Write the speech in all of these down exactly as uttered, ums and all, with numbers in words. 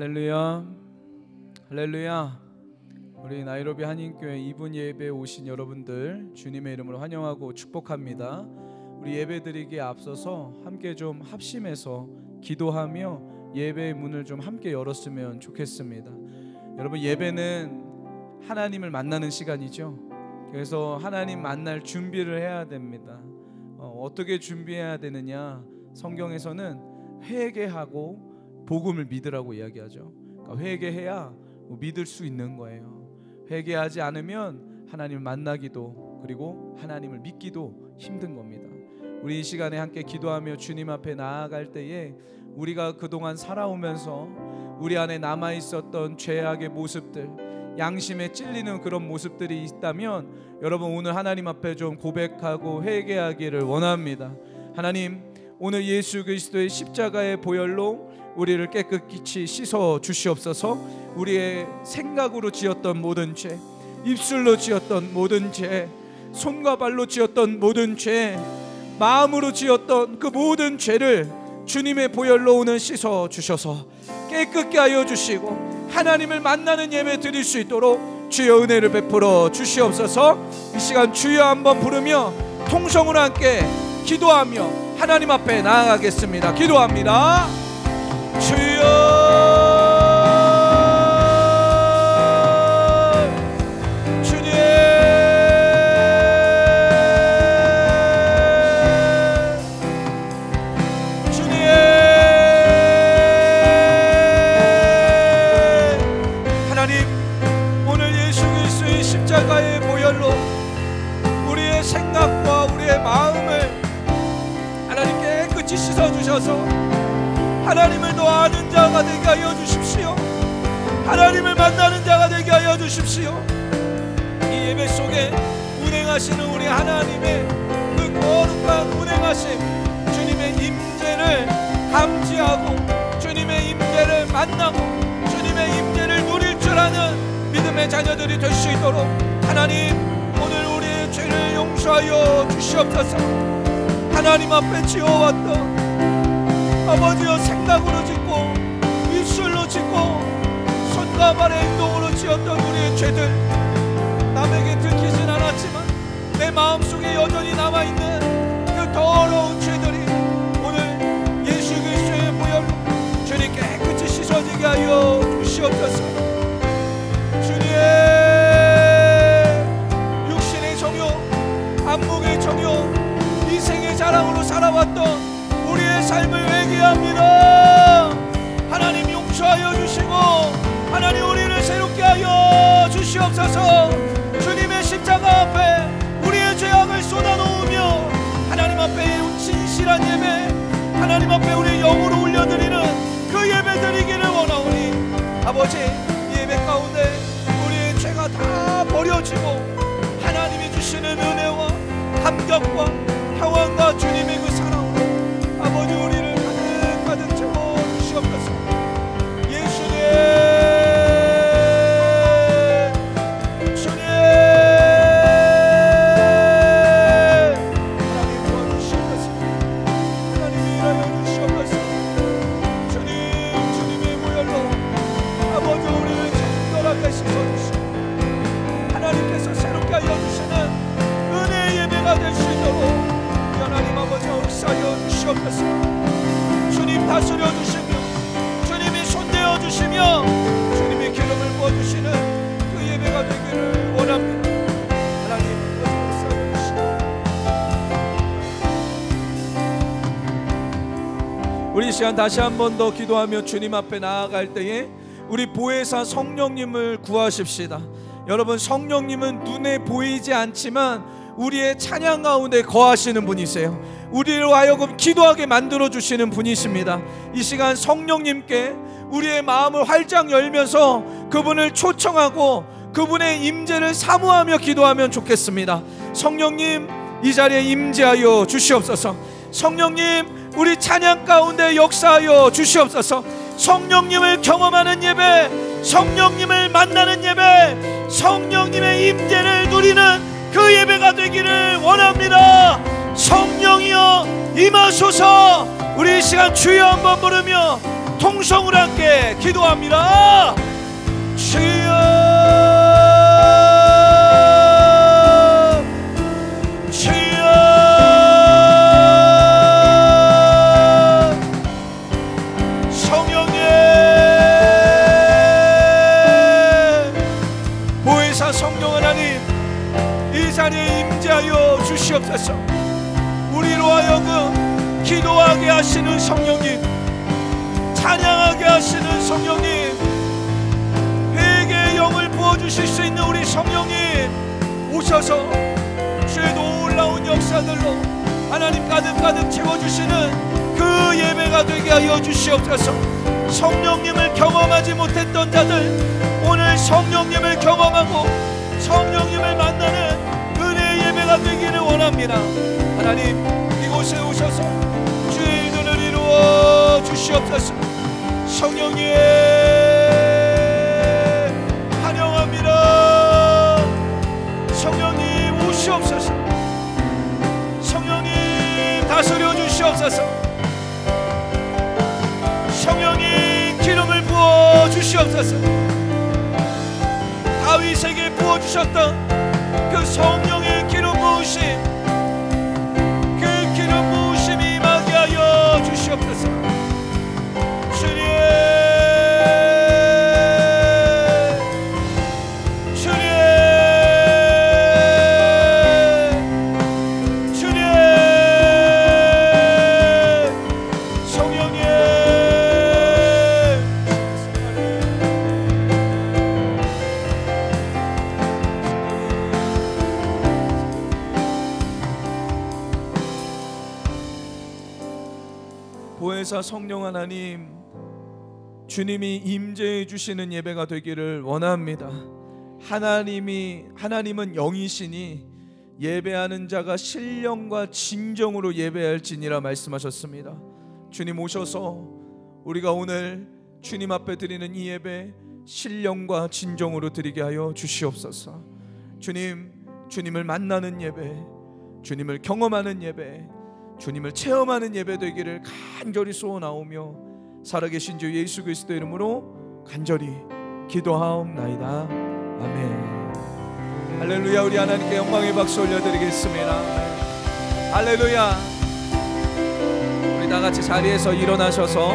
할렐루야, 할렐루야. 우리 나이로비 한인교회 이분 예배에 오신 여러분들 주님의 이름으로 환영하고 축복합니다. 우리 예배드리기에 앞서서 함께 좀 합심해서 기도하며 예배의 문을 좀 함께 열었으면 좋겠습니다. 여러분, 예배는 하나님을 만나는 시간이죠. 그래서 하나님 만날 준비를 해야 됩니다. 어, 어떻게 준비해야 되느냐, 성경에서는 회개하고 복음을 믿으라고 이야기하죠. 그러니까 회개해야 뭐 믿을 수 있는 거예요. 회개하지 않으면 하나님을 만나기도 그리고 하나님을 믿기도 힘든 겁니다. 우리 이 시간에 함께 기도하며 주님 앞에 나아갈 때에 우리가 그동안 살아오면서 우리 안에 남아있었던 죄악의 모습들, 양심에 찔리는 그런 모습들이 있다면 여러분, 오늘 하나님 앞에 좀 고백하고 회개하기를 원합니다. 하나님, 오늘 예수 그리스도의 십자가의 보혈로 우리를 깨끗이 씻어 주시옵소서. 우리의 생각으로 지었던 모든 죄, 입술로 지었던 모든 죄, 손과 발로 지었던 모든 죄, 마음으로 지었던 그 모든 죄를 주님의 보혈로 오늘 씻어 주셔서 깨끗게 하여 주시고 하나님을 만나는 예배 드릴 수 있도록 주여 은혜를 베풀어 주시옵소서. 이 시간 주여 한번 부르며 통성으로 함께 기도하며 하나님 앞에 나아가겠습니다. 기도합니다. 주여, 주님, 주님, 하나님, 오늘 예수 그리스도의 십자가의 보혈로 우리의 생각과 우리의 마음을 씻어주셔서 하나님을 더 아는 자가 되게 하여 주십시오. 하나님을 만나는 자가 되게 하여 주십시오. 이 예배 속에 운행하시는 우리 하나님의 그 거룩한 운행하심, 주님의 임재를 감지하고 주님의 임재를 만나고 주님의 임재를 누릴 줄 아는 믿음의 자녀들이 될 수 있도록 하나님, 오늘 우리의 죄를 용서하여 주시옵소서. 하나님 앞에 지어왔던 아버지여, 생각으로 짓고 입술로 짓고 손과 발의 행동으로 지었던 우리의 죄들, 남에게 들키진 않았지만 내 마음속에 여전히 남아있는 그 더러운 죄들이 오늘 예수 그리스도의 보혈로 주님 깨끗이 씻어지게 하여 주시옵소서. 주님의 육신의 정욕, 안목의 정욕, 생의 자랑으로 살아왔던 우리의 삶을 회개합니다. 하나님 용서하여 주시고 하나님 우리를 새롭게 하여 주시옵소서. 주님의 십자가 앞에 우리의 죄악을 쏟아놓으며 하나님 앞에 진실한 예배, 하나님 앞에 우리의 영으로 올려드리는 그 예배 드리기를 원하오니 아버지, 예배 가운데 우리의 죄가 다 버려지고 하나님이 주시는 은혜와 감격과 평안과 주님의 그 사랑으로 아버지 우리를 가득가득 채워 주시옵소서. 예수님, 주님, 하나님 도와주시옵소서. 하나님이 일하여 주시옵소서. 주님, 주님의 보혈로 아버지 우리를 정결하게 씻어주시고 하나님께서 새롭게 하여 주시는 은혜의 예배가 될 수 있도록 하나님 아버지 역사여 주시옵소서. 주님 다스려 주시며 주님이 손대어 주시며 주님이 기름을 부어 주시는 그 예배가 되기를 원합니다. 하나님 역사여 주시옵소서. 우리 이 시간 다시 한 번 더 기도하며 주님 앞에 나아갈 때에 우리 보혜사 성령님을 구하십시다. 여러분, 성령님은 눈에 보이지 않지만 우리의 찬양 가운데 거하시는 분이세요. 우리로 하여금 기도하게 만들어주시는 분이십니다. 이 시간 성령님께 우리의 마음을 활짝 열면서 그분을 초청하고 그분의 임재를 사모하며 기도하면 좋겠습니다. 성령님, 이 자리에 임재하여 주시옵소서. 성령님, 우리 찬양 가운데 역사하여 주시옵소서. 성령님을 경험하는 예배, 성령님을 만나는 예배, 성령님의 임재를 누리는 그 예배가 되기를 원합니다. 성령이여 임하소서. 우리 이 시간 주여 한번 부르며 통성으로 함께 기도합니다. 주여, 주여, 성령의 보혜사 성령 하나님, 이 자리에 임재하여 주시옵소서. 우리로 하여금 기도하게 하시는 성령님, 찬양하게 하시는 성령님, 영을 부어주실 수 있는 우리 성령님 오셔서 주의 놀라운 역사들로 하나님 가득가득 채워주시는 그 예배가 되게 하여 주시옵소서. 성령님을 경험하지 못했던 자들, 오늘 성령님을 경험하고 성령님을 만나는 은혜의 예배가 되기를 원합니다. 하나님, 이곳에 오셔서 주의 일들을 이루어 주시옵소서. 성령님 성령님 오시옵소서. 성령님 다스려 주시옵소서. 성령님 기름을 부어 주시옵소서. 다윗에게 부어 주셨던 그 성령의 기름 부으심, 그 기름 부으심이 임하게 하여 주시옵소서. 주님. 성령 하나님, 주님이 임재해 주시는 예배가 되기를 원합니다. 하나님이 하나님은 영이시니 예배하는 자가 신령과 진정으로 예배할지니라 말씀하셨습니다. 주님 오셔서 우리가 오늘 주님 앞에 드리는 이 예배 신령과 진정으로 드리게 하여 주시옵소서. 주님, 주님을 만나는 예배, 주님을 경험하는 예배, 주님을 체험하는 예배 되기를 간절히 소원하오며 살아계신 주 예수 그리스도 이름으로 간절히 기도하옵나이다. 아멘. 할렐루야. 우리 하나님께 영광의 박수 올려드리겠습니다. 할렐루야. 우리 다같이 자리에서 일어나셔서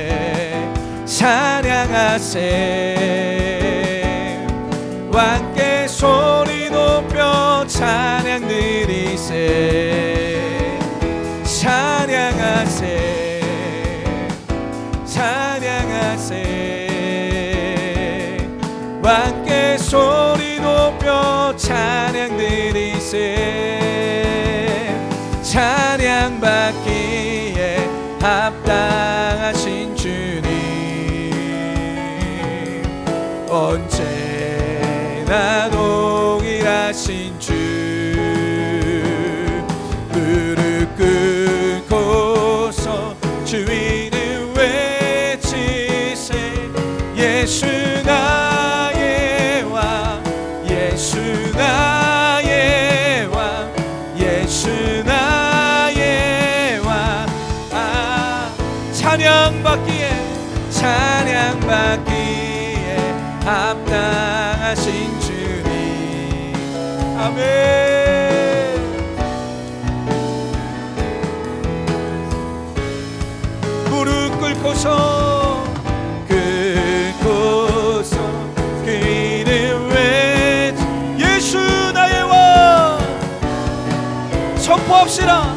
찬양하세 왕께 소리 높여 찬양 드리세. 찬양하세 찬양하세 왕께 소리 높여 찬양 드리세. 찬양받기에 합당하신 주님 언제나 동일하신 주 무릎 꿇고서 주인을 외치세. 예수 나의 왕 예수 나의 왕 예수 나의 왕. 아, 찬양받기에 찬양받기에 합당하신 주님. 아멘. 꿇고서 꿇고서 그 이름 외 예수 나의 왕 선포합시다.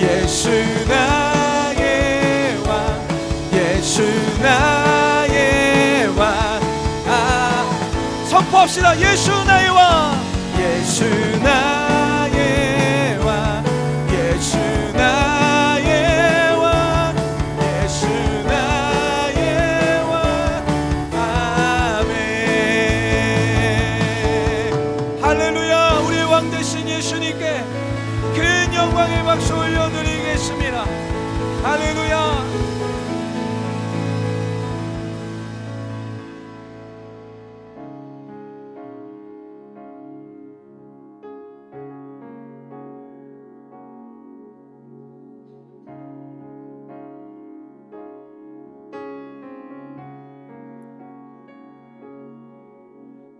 예수 나의 왕 예수 나의 왕. 아, 선포합시다. 예수 나의 왕 예수 나의 왕 예수 나의 왕. 큰 영광의 박수 올려드리겠습니다. 할렐루야.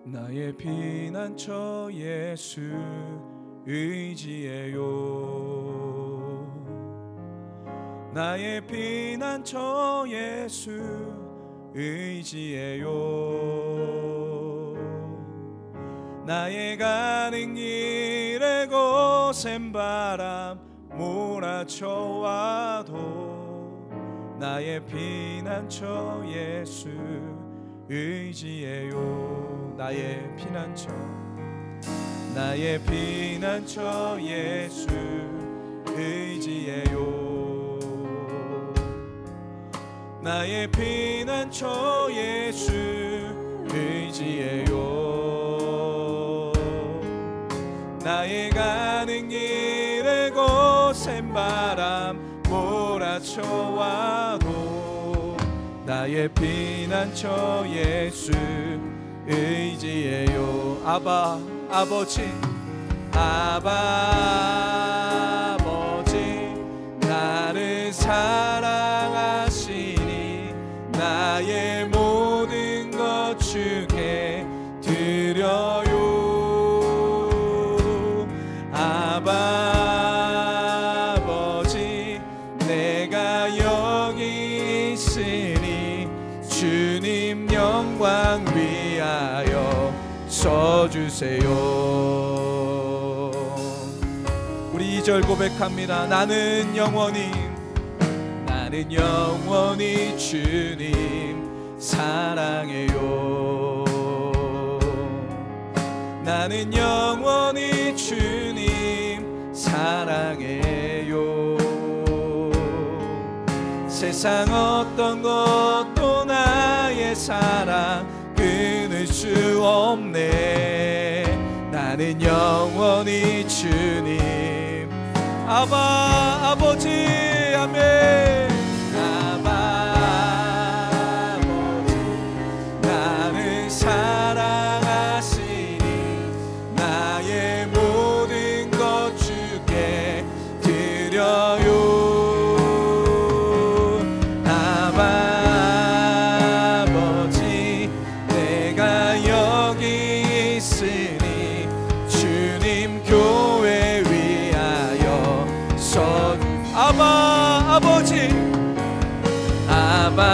나의 피난처 예수 의지해요. 나의 피난처 예수 의지해요. 나의 가는 길에 거센 바람 몰아쳐와도 나의 피난처 예수 의지해요. 나의 피난처, 나의 피난처 예수 의지해요. 나의 피난처 예수 의지해요. 나의 가는 길에 거센 바람 몰아쳐와도 나의 피난처 예수 의지해요. 아바 아버지, 아바 아버지, 나를 사랑하시니 나의 모든 것 주께 드려요. 아바 아버지, 내가 여기 있으니 주님 영광 위하여 써주세요. 우리 이 절 고백합니다. 나는 영원히, 나는 영원히 주님 사랑해요. 나는 영원히 주님 사랑해요. 세상 어떤 것도 나의 사랑 끊을 수 없네. 나는 영원히 주님. 아바 아버지, 아멘. 아바 아버지,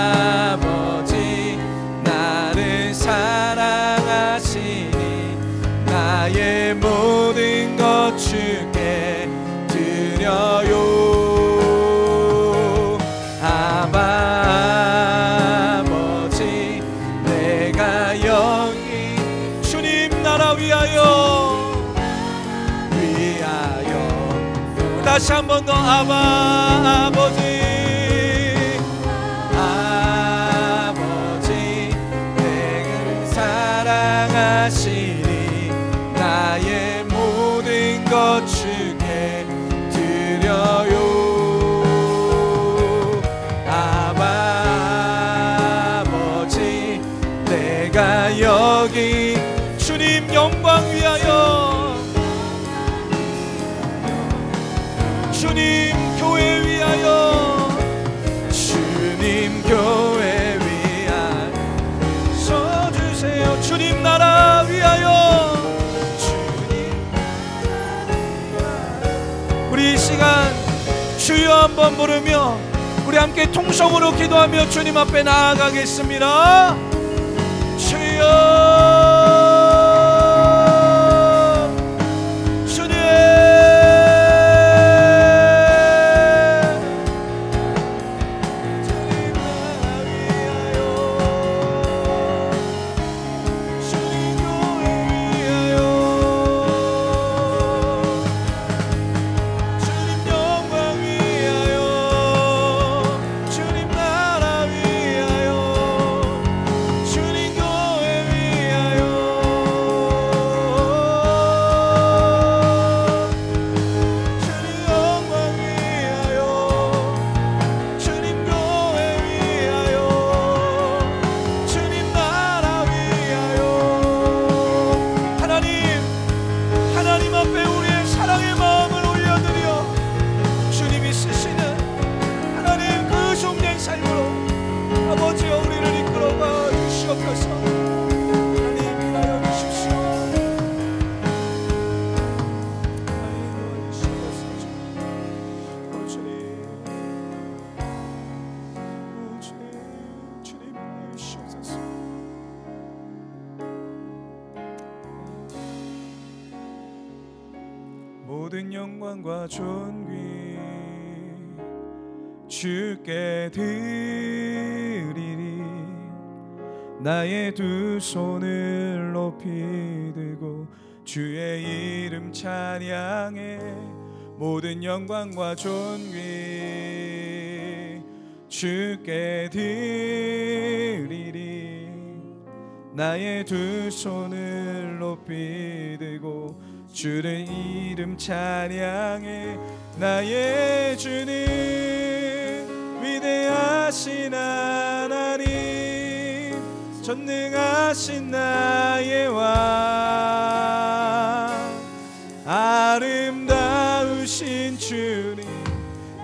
나를 사랑하시니 나의 모든 것 주께 드려요. 아바 아버지, 나를 사랑하시니 나의 모든 것 주께 드려요. 아바 아버지, 내가 영이 주님 나라 위하여 위하여 다시 한 번 더 아바 아버지, 나의 모든 것 주께 드려요. 아바 아버지, 내가 여기 주님 영광 위하여, 주님 교회 위하여, 주님 교회 위하여 써주세요. 주님 나라 위하여. 우리 이 시간 주여 한번 부르며 우리 함께 통성으로 기도하며 주님 앞에 나아가겠습니다. 주여, 모든 영광과 존귀 주께 드리리. 나의 두 손을 높이 들고 주의 이름 찬양해. 모든 영광과 존귀 주께 드리리. 나의 두 손을 높이 들고 주를 이름 찬양해. 나의 주님 위대하신 하나님 전능하신 나의 왕 아름다우신 주님.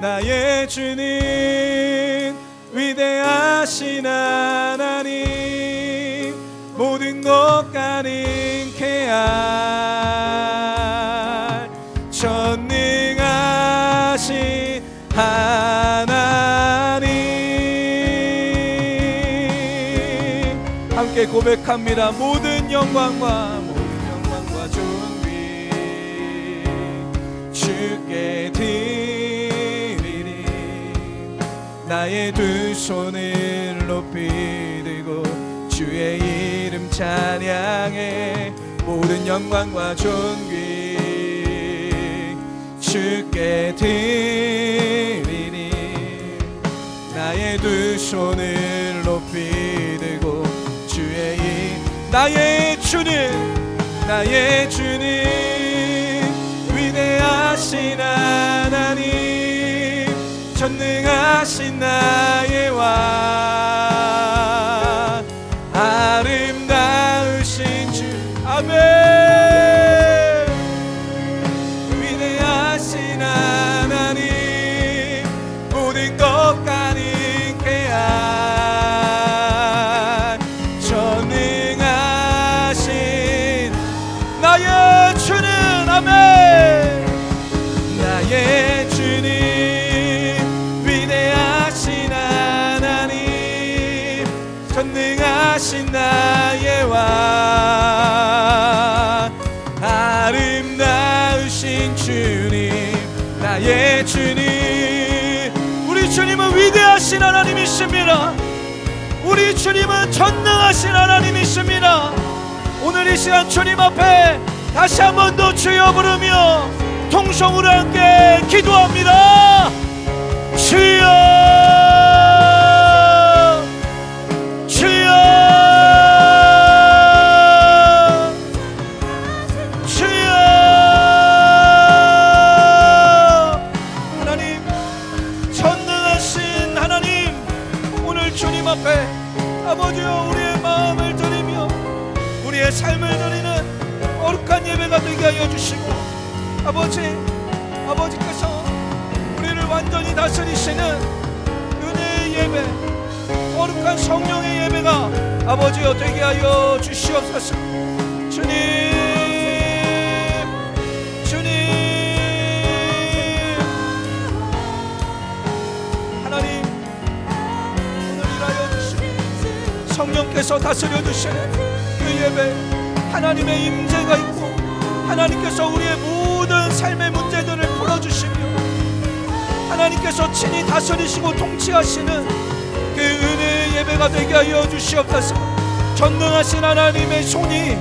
나의 주님 위대하신 하나님 모든 것 가능케 하 하나님 함께 고백합니다. 모든 영광과 모든 영광과 존귀 주께 드리리. 나의 두 손을 높이 들고 주의 이름 찬양해. 모든 영광과 존귀 주께 드리니. 나의 두 손을 높이 들고 주의 이 나의 주님 나의 주님 위대하신 하나님 전능하신 나의 왕 아름다우신 주. 아멘. 나의 왕 아름다우신 주님. 나의 주님 우리 주님은 위대하신 하나님이십니다. 우리 주님은 전능하신 하나님이십니다. 오늘 이 시간 주님 앞에 다시 한 번 더 주여 부르며 통성으로 함께 기도합니다. 주여 주시고 아버지 아버지께서 우리를 완전히 다스리시는 은혜의 예배 거룩한 성령의 예배가 아버지여 되게 하여 주시옵소서. 주님 주님 하나님 오늘 일하여 주시고 성령께서 다스려 주시는 그 예배 하나님의 임재가 있고 하나님께서 우리의 모든 삶의 문제들을 풀어주시며 하나님께서 친히 다스리시고 통치하시는 그 은혜의 예배가 되게 하여 주시옵소서. 전능하신 하나님의 손이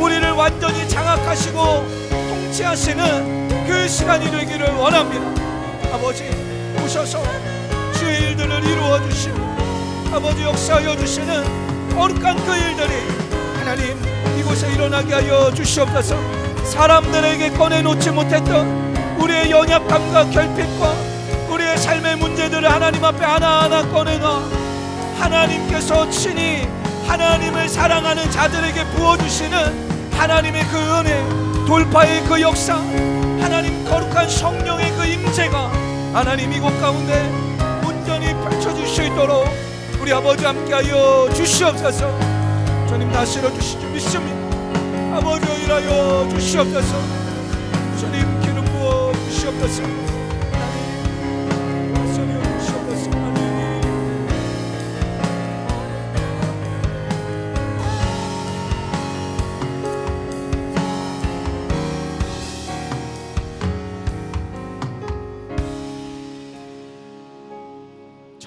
우리를 완전히 장악하시고 통치하시는 그 시간이 되기를 원합니다. 아버지 오셔서 주의 일들을 이루어주시고 아버지 역사하여 주시는 거룩한 그 일들이 하나님 이곳에 일어나게 하여 주시옵소서. 사람들에게 꺼내놓지 못했던 우리의 연약함과 결핍과 우리의 삶의 문제들을 하나님 앞에 하나하나 꺼내놔 하나님께서 친히 하나님을 사랑하는 자들에게 부어주시는 하나님의 그 은혜 돌파의 그 역사 하나님 거룩한 성령의 그 임재가 하나님 이곳 가운데 온전히 펼쳐질 수 있도록 우리 아버지 함께하여 주시옵소서. 주님 다스려 주시기 믿습니다. 아버지여 일하여 주시옵소서. 주님 기름 부어 주시옵소서. 하나님 말씀여 주시옵소서. 하나님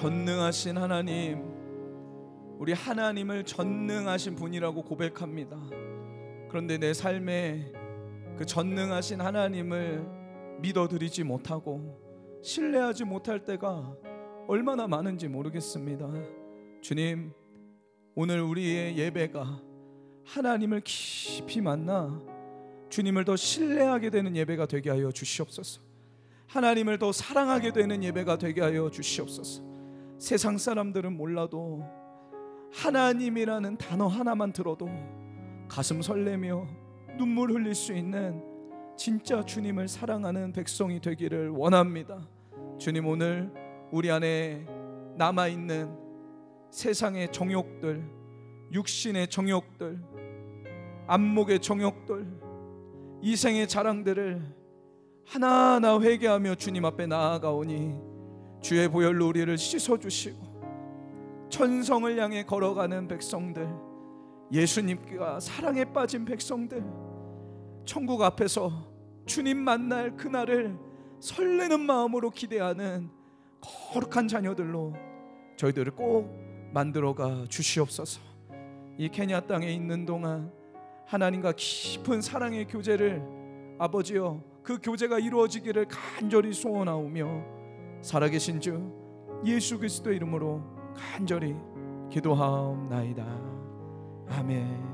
전능하신 하나님, 우리 하나님을 전능하신 분이라고 고백합니다. 그런데 내 삶에 그 전능하신 하나님을 믿어드리지 못하고 신뢰하지 못할 때가 얼마나 많은지 모르겠습니다. 주님, 오늘 우리의 예배가 하나님을 깊이 만나 주님을 더 신뢰하게 되는 예배가 되게 하여 주시옵소서. 하나님을 더 사랑하게 되는 예배가 되게 하여 주시옵소서. 세상 사람들은 몰라도 하나님이라는 단어 하나만 들어도 가슴 설레며 눈물 흘릴 수 있는 진짜 주님을 사랑하는 백성이 되기를 원합니다. 주님, 오늘 우리 안에 남아있는 세상의 정욕들, 육신의 정욕들, 안목의 정욕들, 이생의 자랑들을 하나하나 회개하며 주님 앞에 나아가오니 주의 보혈로 우리를 씻어주시고 천성을 향해 걸어가는 백성들, 예수님과 사랑에 빠진 백성들, 천국 앞에서 주님 만날 그날을 설레는 마음으로 기대하는 거룩한 자녀들로 저희들을 꼭 만들어가 주시옵소서. 이 케냐 땅에 있는 동안 하나님과 깊은 사랑의 교제를, 아버지여, 그 교제가 이루어지기를 간절히 소원하오며 살아계신 주 예수 그리스도의 이름으로 간절히 기도하옵나이다. 아멘.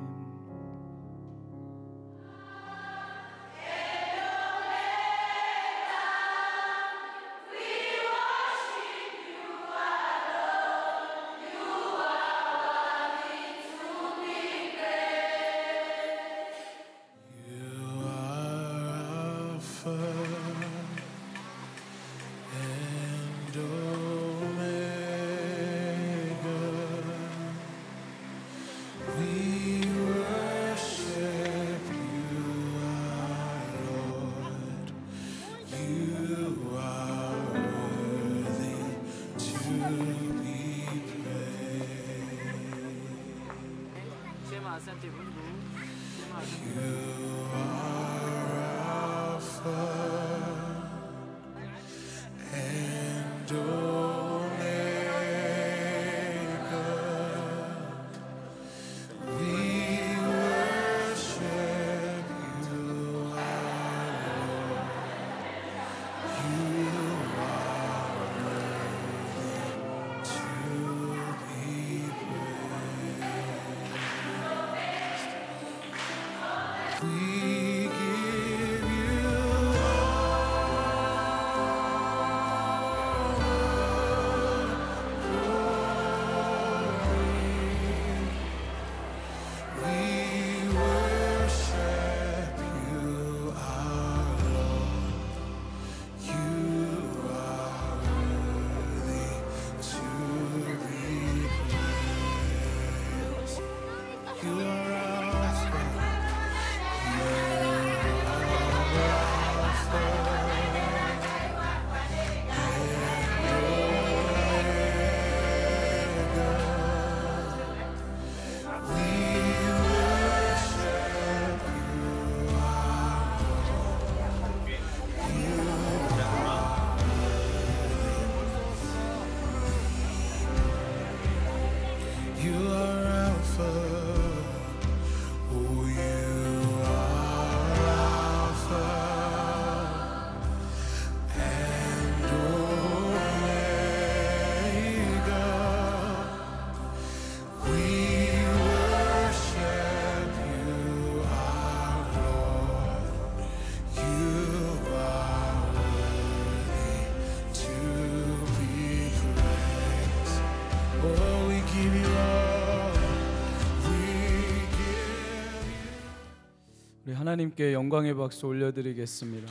하나님께 영광의 박수 올려드리겠습니다.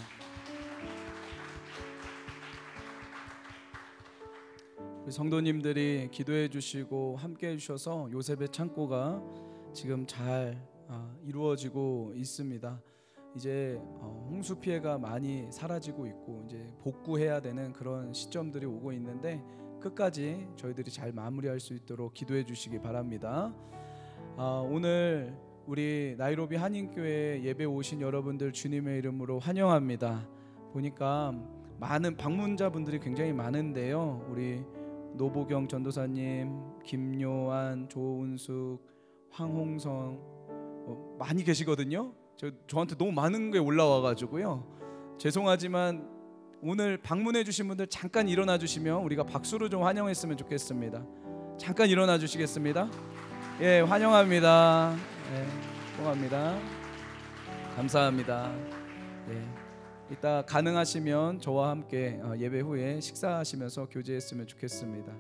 성도님들이 기도해 주시고 함께해 주셔서 요셉의 창고가 지금 잘 이루어지고 있습니다. 이제 홍수 피해가 많이 사라지고 있고 이제 복구해야 되는 그런 시점들이 오고 있는데 끝까지 저희들이 잘 마무리할 수 있도록 기도해 주시기 바랍니다. 오늘 우리 나이로비 한인교회 예배 오신 여러분들 주님의 이름으로 환영합니다. 보니까 많은 방문자분들이 굉장히 많은데요. 우리 노보경 전도사님, 김요한, 조은숙, 황홍성 어, 많이 계시거든요. 저, 저한테 너무 많은 게 올라와가지고요. 죄송하지만 오늘 방문해 주신 분들 잠깐 일어나 주시면 우리가 박수로 좀 환영했으면 좋겠습니다. 잠깐 일어나 주시겠습니다. 예, 환영합니다. 예, 고맙습니다. 감사합니다. 예, 이따 가능하시면 저와 함께 예배 후에 식사하시면서 교제했으면 좋겠습니다.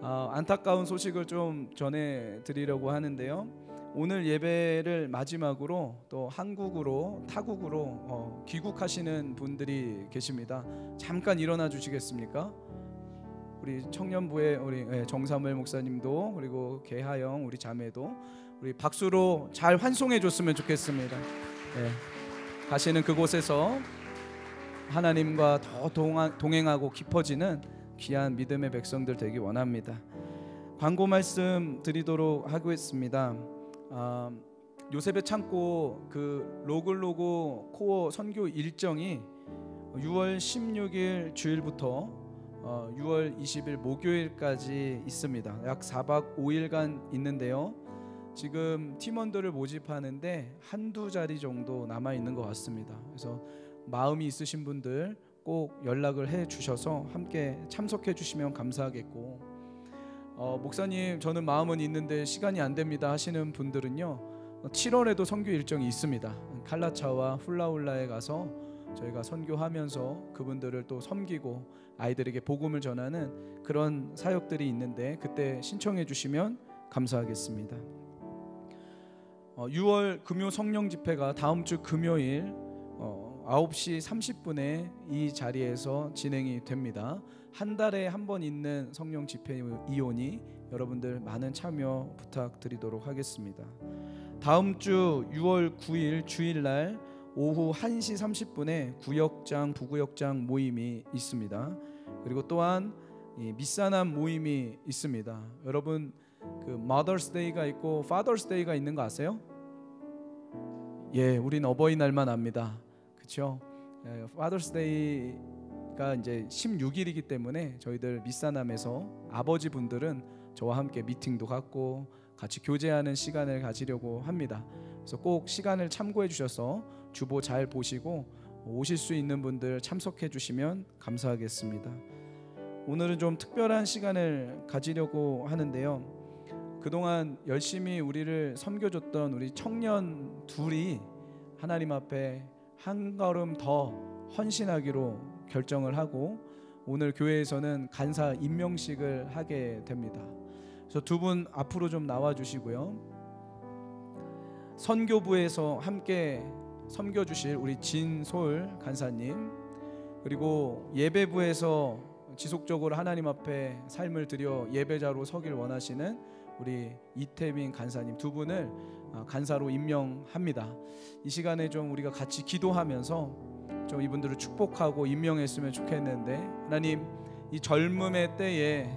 아, 안타까운 소식을 좀 전해드리려고 하는데요. 오늘 예배를 마지막으로 또 한국으로 타국으로 어, 귀국하시는 분들이 계십니다. 잠깐 일어나 주시겠습니까? 우리 청년부의 우리 예, 정삼월 목사님도 그리고 계하영 우리 자매도 우리 박수로 잘 환송해 줬으면 좋겠습니다. 예, 가시는 그곳에서 하나님과 더 동하, 동행하고 깊어지는 귀한 믿음의 백성들 되기 원합니다. 광고 말씀 드리도록 하겠습니다. 아, 요셉의 창고 그 로글로고 코어 선교 일정이 유월 십육일 주일부터 어, 유월 이십일 목요일까지 있습니다. 약 사박 오일간 있는데요. 지금 팀원들을 모집하는데 한두 자리 정도 남아있는 것 같습니다. 그래서 마음이 있으신 분들 꼭 연락을 해주셔서 함께 참석해 주시면 감사하겠고, 어, 목사님 저는 마음은 있는데 시간이 안 됩니다 하시는 분들은요, 칠월에도 선교 일정이 있습니다. 칼라차와 훌라훌라에 가서 저희가 선교하면서 그분들을 또 섬기고 아이들에게 복음을 전하는 그런 사역들이 있는데 그때 신청해 주시면 감사하겠습니다. 어, 유월 금요 성령 집회가 다음 주 금요일 어, 아홉시 삼십분에 이 자리에서 진행이 됩니다. 한 달에 한 번 있는 성령 집회 이온이 여러분들 많은 참여 부탁드리도록 하겠습니다. 다음 주 유월 구일 주일날 오후 한시 삼십분에 구역장, 부구역장 모임이 있습니다. 그리고 또한 이 미사남 모임이 있습니다. 여러분 그 Mother's Day가 있고 Father's Day가 있는 거 아세요? 예, 우린 어버이날만 압니다. 그렇죠? 예, Father's Day 가 이제 십육일이기 때문에 저희들 미사남에서 아버지 분들은 저와 함께 미팅도 갖고 같이 교제하는 시간을 가지려고 합니다. 그래서 꼭 시간을 참고해 주셔서 주보 잘 보시고 오실 수 있는 분들 참석해 주시면 감사하겠습니다. 오늘은 좀 특별한 시간을 가지려고 하는데요. 그동안 열심히 우리를 섬겨줬던 우리 청년 둘이 하나님 앞에 한 걸음 더 헌신하기로 결정을 하고 오늘 교회에서는 간사 임명식을 하게 됩니다. 그래서 두 분 앞으로 좀 나와주시고요. 선교부에서 함께 섬겨주실 우리 진솔 간사님, 그리고 예배부에서 지속적으로 하나님 앞에 삶을 드려 예배자로 서길 원하시는 우리 이태민 간사님 두 분을 간사로 임명합니다. 이 시간에 좀 우리가 같이 기도하면서 좀 이분들을 축복하고 임명했으면 좋겠는데, 하나님 이 젊음의 때에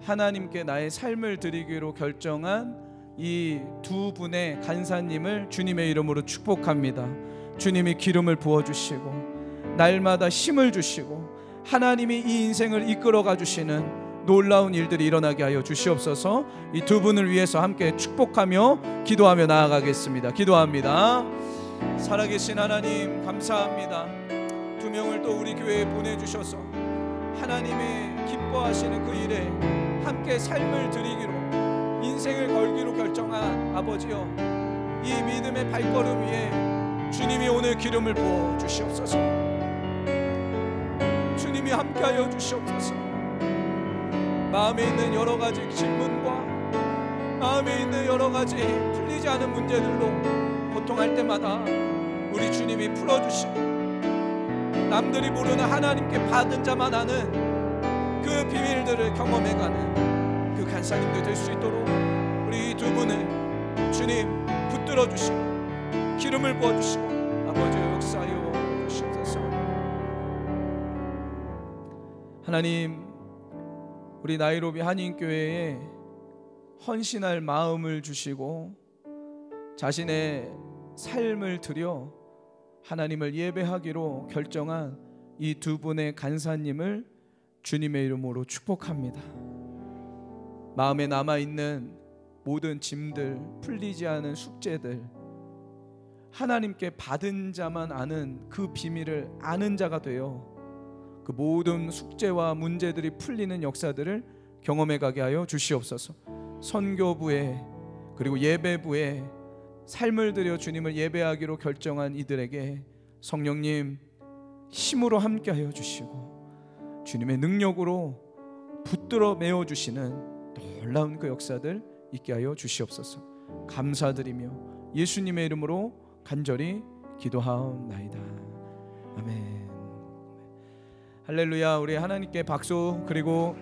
하나님께 나의 삶을 드리기로 결정한 이 두 분의 간사님을 주님의 이름으로 축복합니다. 주님이 기름을 부어주시고 날마다 힘을 주시고 하나님이 이 인생을 이끌어가 주시는 놀라운 일들이 일어나게 하여 주시옵소서. 이 두 분을 위해서 함께 축복하며 기도하며 나아가겠습니다. 기도합니다. 살아계신 하나님 감사합니다. 두 명을 또 우리 교회에 보내주셔서 하나님이 기뻐하시는 그 일에 함께 삶을 드리기로 인생을 걸기로 결정한 아버지여, 이 믿음의 발걸음 위에 주님이 오늘 기름을 부어 주시옵소서. 주님이 함께하여 주시옵소서. 마음에 있는 여러 가지 질문과 마음에 있는 여러 가지 풀리지 않은 문제들로 고통할 때마다 우리 주님이 풀어주시고 남들이 모르는 하나님께 받은 자만 아는 그 비밀들을 경험해가는 그 간사님들 될 수 있도록 우리 두 분을 주님 붙들어주시고 기름을 부어주시고 아버지의 역사여 주시옵소서. 하나님, 우리 나이로비 한인교회에 헌신할 마음을 주시고 자신의 삶을 드려 하나님을 예배하기로 결정한 이 두 분의 간사님을 주님의 이름으로 축복합니다. 마음에 남아있는 모든 짐들, 풀리지 않은 숙제들, 하나님께 받은 자만 아는 그 비밀을 아는 자가 되어 그 모든 숙제와 문제들이 풀리는 역사들을 경험해 가게 하여 주시옵소서. 선교부에 그리고 예배부에 삶을 들여 주님을 예배하기로 결정한 이들에게 성령님 힘으로 함께하여 주시고 주님의 능력으로 붙들어 메워주시는 놀라운 그 역사들 있게 하여 주시옵소서. 감사드리며 예수님의 이름으로 간절히 기도하옵나이다. 아멘. 할렐루야. 우리 하나님께 박수 그리고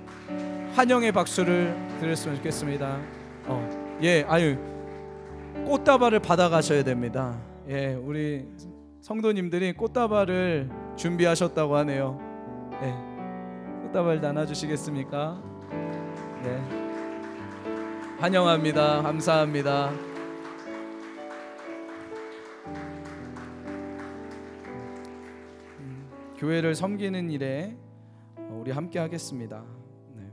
환영의 박수를 드렸으면 좋겠습니다. 어, 예, 아유 꽃다발을 받아가셔야 됩니다. 예, 우리 성도님들이 꽃다발을 준비하셨다고 하네요. 예, 꽃다발 나눠주시겠습니까? 네, 환영합니다. 감사합니다. 음, 교회를 섬기는 일에 우리 함께 하겠습니다. 네,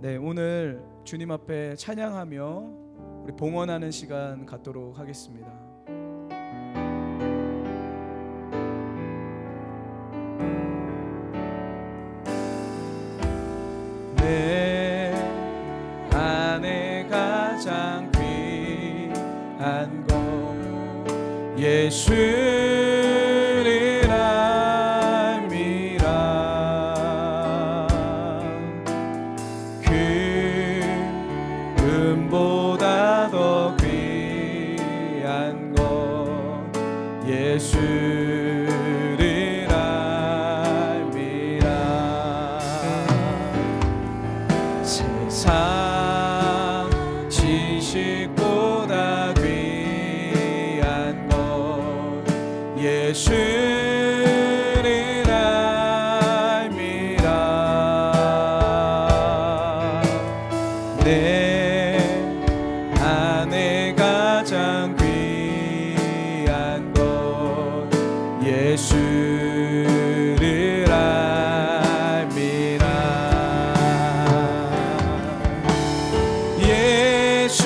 네 오늘 주님 앞에 찬양하며 우리 봉헌하는 시간 갖도록 하겠습니다. 예수를 알미라. 그 금보다 더 귀한 것 예수를 알미라. 세상 지식과 예수를 알미라. 내 안에 가장 귀한 것 예수를 알미라. 예수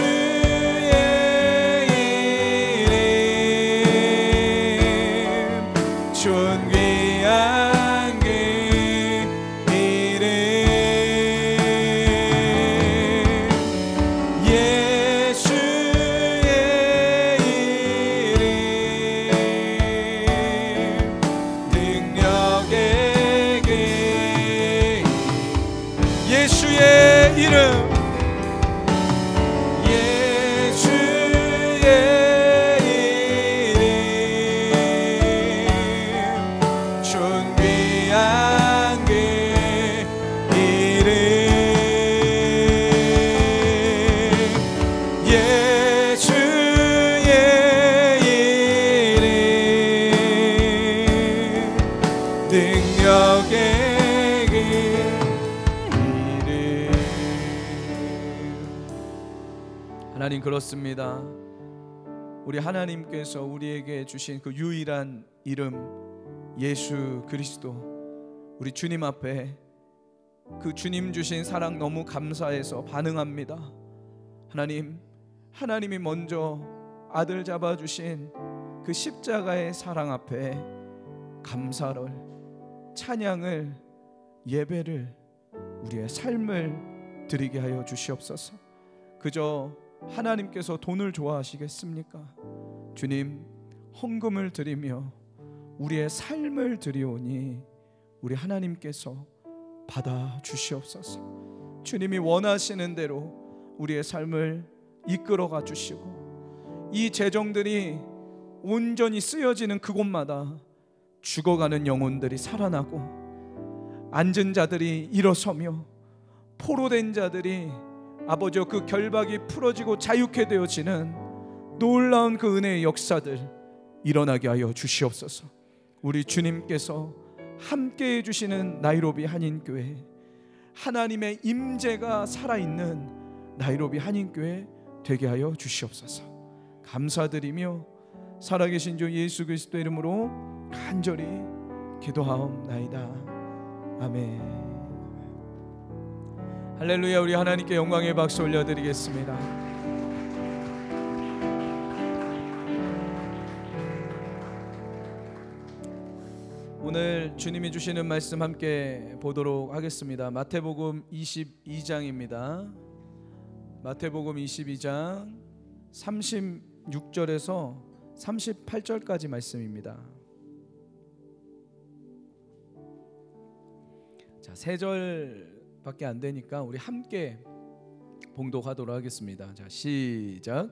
하나님 그렇습니다. 우리 하나님께서 우리에게 주신 그 유일한 이름 예수 그리스도, 우리 주님 앞에 그 주님 주신 사랑 너무 감사해서 반응합니다. 하나님, 하나님이 먼저 아들 잡아주신 그 십자가의 사랑 앞에 감사를, 찬양을, 예배를, 우리의 삶을 드리게 하여 주시옵소서. 그저 하나님께서 돈을 좋아하시겠습니까? 주님, 헌금을 드리며 우리의 삶을 드리오니 우리 하나님께서 받아 주시옵소서. 주님이 원하시는 대로 우리의 삶을 이끌어가 주시고 이 재정들이 온전히 쓰여지는 그곳마다 죽어가는 영혼들이 살아나고 앉은 자들이 일어서며 포로된 자들이 아버지여 그 결박이 풀어지고 자유케 되어지는 놀라운 그 은혜의 역사들 일어나게 하여 주시옵소서. 우리 주님께서 함께해 주시는 나이로비 한인교회, 하나님의 임재가 살아있는 나이로비 한인교회 되게 하여 주시옵소서. 감사드리며 살아계신 주 예수 그리스도의 이름으로 간절히 기도하옵나이다. 아멘. 할렐루야. 우리 하나님께 영광의 박수 올려드리겠습니다. 오늘 주님이 주시는 말씀 함께 보도록 하겠습니다. 마태복음 이십이 장입니다. 마태복음 이십이 장 삼십육 절에서 삼십팔 절까지 말씀입니다. 자, 세 절밖에 안 되니까 우리 함께 봉독하도록 하겠습니다. 자, 시작.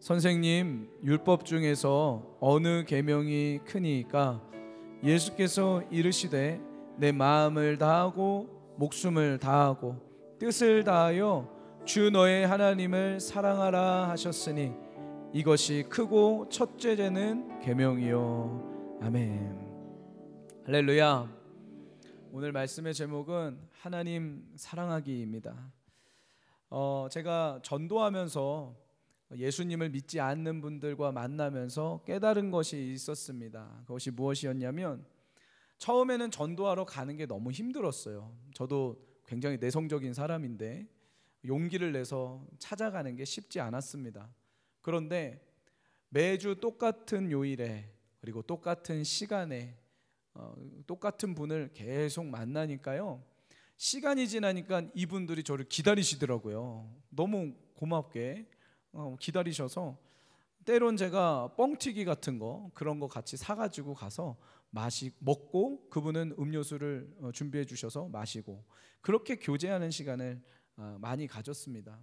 선생님, 율법 중에서 어느 계명이 크니까? 예수께서 이르시되 내 마음을 다하고 목숨을 다하고 뜻을 다하여 주 너의 하나님을 사랑하라 하셨으니 이것이 크고 첫째는 계명이요. 아멘. 할렐루야. 오늘 말씀의 제목은 하나님 사랑하기입니다. 어, 제가 전도하면서 예수님을 믿지 않는 분들과 만나면서 깨달은 것이 있었습니다. 그것이 무엇이었냐면, 처음에는 전도하러 가는 게 너무 힘들었어요. 저도 굉장히 내성적인 사람인데 용기를 내서 찾아가는 게 쉽지 않았습니다. 그런데 매주 똑같은 요일에 그리고 똑같은 시간에 어, 똑같은 분을 계속 만나니까요, 시간이 지나니까 이분들이 저를 기다리시더라고요. 너무 고맙게 어, 기다리셔서 때론 제가 뻥튀기 같은 거, 그런 거 같이 사가지고 가서 마시, 먹고, 그분은 음료수를 어, 준비해 주셔서 마시고, 그렇게 교제하는 시간을 어, 많이 가졌습니다.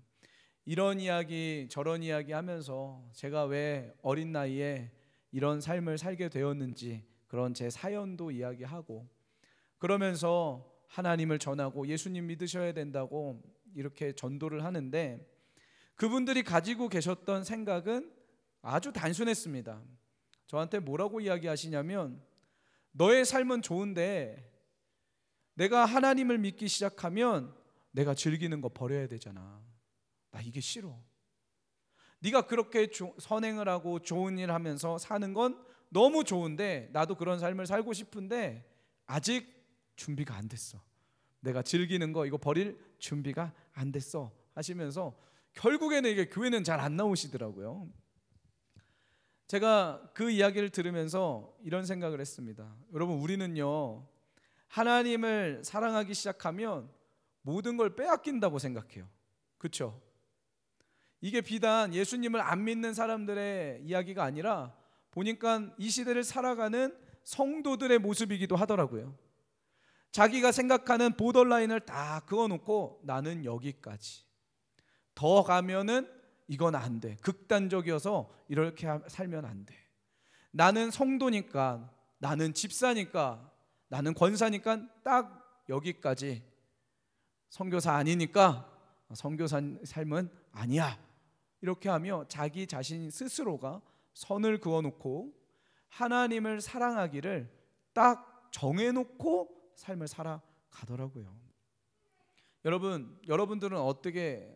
이런 이야기 저런 이야기 하면서 제가 왜 어린 나이에 이런 삶을 살게 되었는지 그런 제 사연도 이야기하고, 그러면서 하나님을 전하고 예수님 믿으셔야 된다고 이렇게 전도를 하는데, 그분들이 가지고 계셨던 생각은 아주 단순했습니다. 저한테 뭐라고 이야기하시냐면, 너의 삶은 좋은데 내가 하나님을 믿기 시작하면 내가 즐기는 거 버려야 되잖아. 나 이게 싫어. 네가 그렇게 조, 선행을 하고 좋은 일 하면서 사는 건 너무 좋은데, 나도 그런 삶을 살고 싶은데 아직 준비가 안 됐어. 내가 즐기는 거 이거 버릴 준비가 안 됐어 하시면서 결국에는 이게 교회는 잘 안 나오시더라고요. 제가 그 이야기를 들으면서 이런 생각을 했습니다. 여러분, 우리는요 하나님을 사랑하기 시작하면 모든 걸 빼앗긴다고 생각해요. 그렇죠? 이게 비단 예수님을 안 믿는 사람들의 이야기가 아니라 보니까 이 시대를 살아가는 성도들의 모습이기도 하더라고요. 자기가 생각하는 보더라인을 다 그어놓고 나는 여기까지, 더 가면은 이건 안 돼, 극단적이어서 이렇게 살면 안 돼, 나는 성도니까, 나는 집사니까, 나는 권사니까 딱 여기까지, 선교사 아니니까 선교사 삶은 아니야, 이렇게 하며 자기 자신 스스로가 선을 그어놓고 하나님을 사랑하기를 딱 정해놓고 삶을 살아가더라고요. 여러분, 여러분들은 어떻게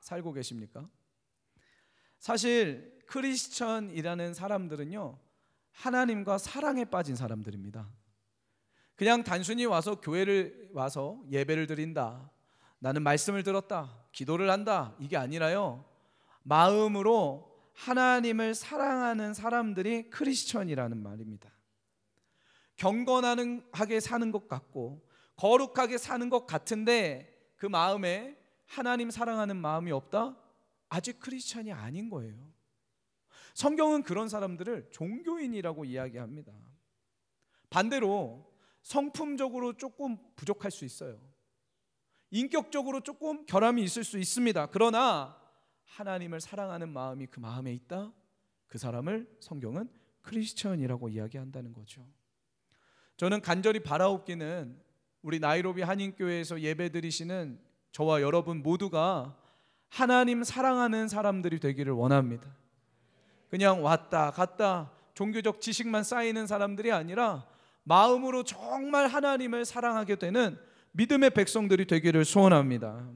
살고 계십니까? 사실 크리스천이라는 사람들은요 하나님과 사랑에 빠진 사람들입니다. 그냥 단순히 와서 교회를 와서 예배를 드린다, 나는 말씀을 들었다, 기도를 한다, 이게 아니라요, 마음으로 하나님을 사랑하는 사람들이 크리스천이라는 말입니다. 경건하게 사는 것 같고 거룩하게 사는 것 같은데 그 마음에 하나님 사랑하는 마음이 없다? 아직 크리스찬이 아닌 거예요. 성경은 그런 사람들을 종교인이라고 이야기합니다. 반대로 성품적으로 조금 부족할 수 있어요. 인격적으로 조금 결함이 있을 수 있습니다. 그러나 하나님을 사랑하는 마음이 그 마음에 있다? 그 사람을 성경은 크리스찬이라고 이야기한다는 거죠. 저는 간절히 바라옵기는 우리 나이로비 한인교회에서 예배드리시는 저와 여러분 모두가 하나님 사랑하는 사람들이 되기를 원합니다. 그냥 왔다 갔다 종교적 지식만 쌓이는 사람들이 아니라 마음으로 정말 하나님을 사랑하게 되는 믿음의 백성들이 되기를 소원합니다.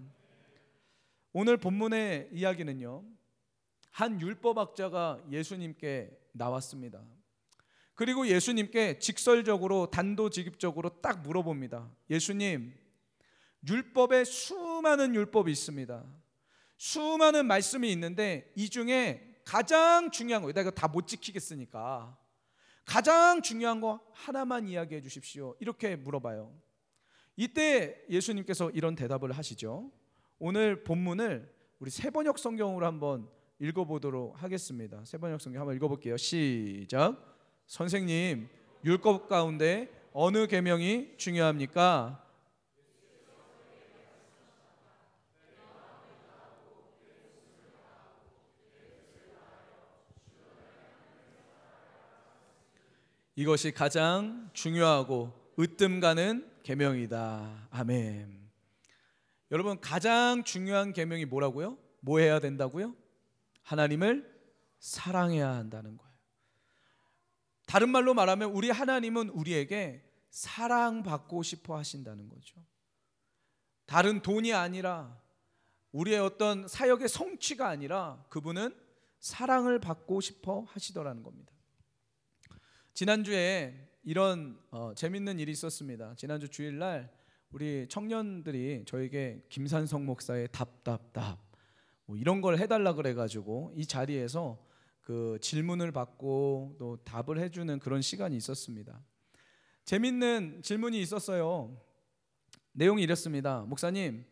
오늘 본문의 이야기는요, 한 율법학자가 예수님께 나왔습니다. 그리고 예수님께 직설적으로 단도직입적으로 딱 물어봅니다. 예수님, 율법에 수많은 율법이 있습니다. 수많은 말씀이 있는데 이 중에 가장 중요한 거, 내가 다 못 지키겠으니까 가장 중요한 거 하나만 이야기해 주십시오, 이렇게 물어봐요. 이때 예수님께서 이런 대답을 하시죠. 오늘 본문을 우리 세번역 성경으로 한번 읽어보도록 하겠습니다. 세번역 성경 한번 읽어볼게요. 시작. 선생님, 율법 가운데 어느 계명이 중요합니까? 이것이 가장 중요하고 으뜸 가는 계명이다. 아멘. 여러분, 가장 중요한 계명이 뭐라고요? 뭐 해야 된다고요? 하나님을 사랑해야 한다는 거예요. 다른 말로 말하면 우리 하나님은 우리에게 사랑받고 싶어 하신다는 거죠. 다른 돈이 아니라, 우리의 어떤 사역의 성취가 아니라 그분은 사랑을 받고 싶어 하시더라는 겁니다. 지난주에 이런 어, 재밌는 일이 있었습니다. 지난주 주일날 우리 청년들이 저에게 김산성 목사의 답답답 뭐 이런 걸 해달라 그래가지고 이 자리에서 그 질문을 받고 또 답을 해주는 그런 시간이 있었습니다. 재밌는 질문이 있었어요. 내용이 이랬습니다. 목사님,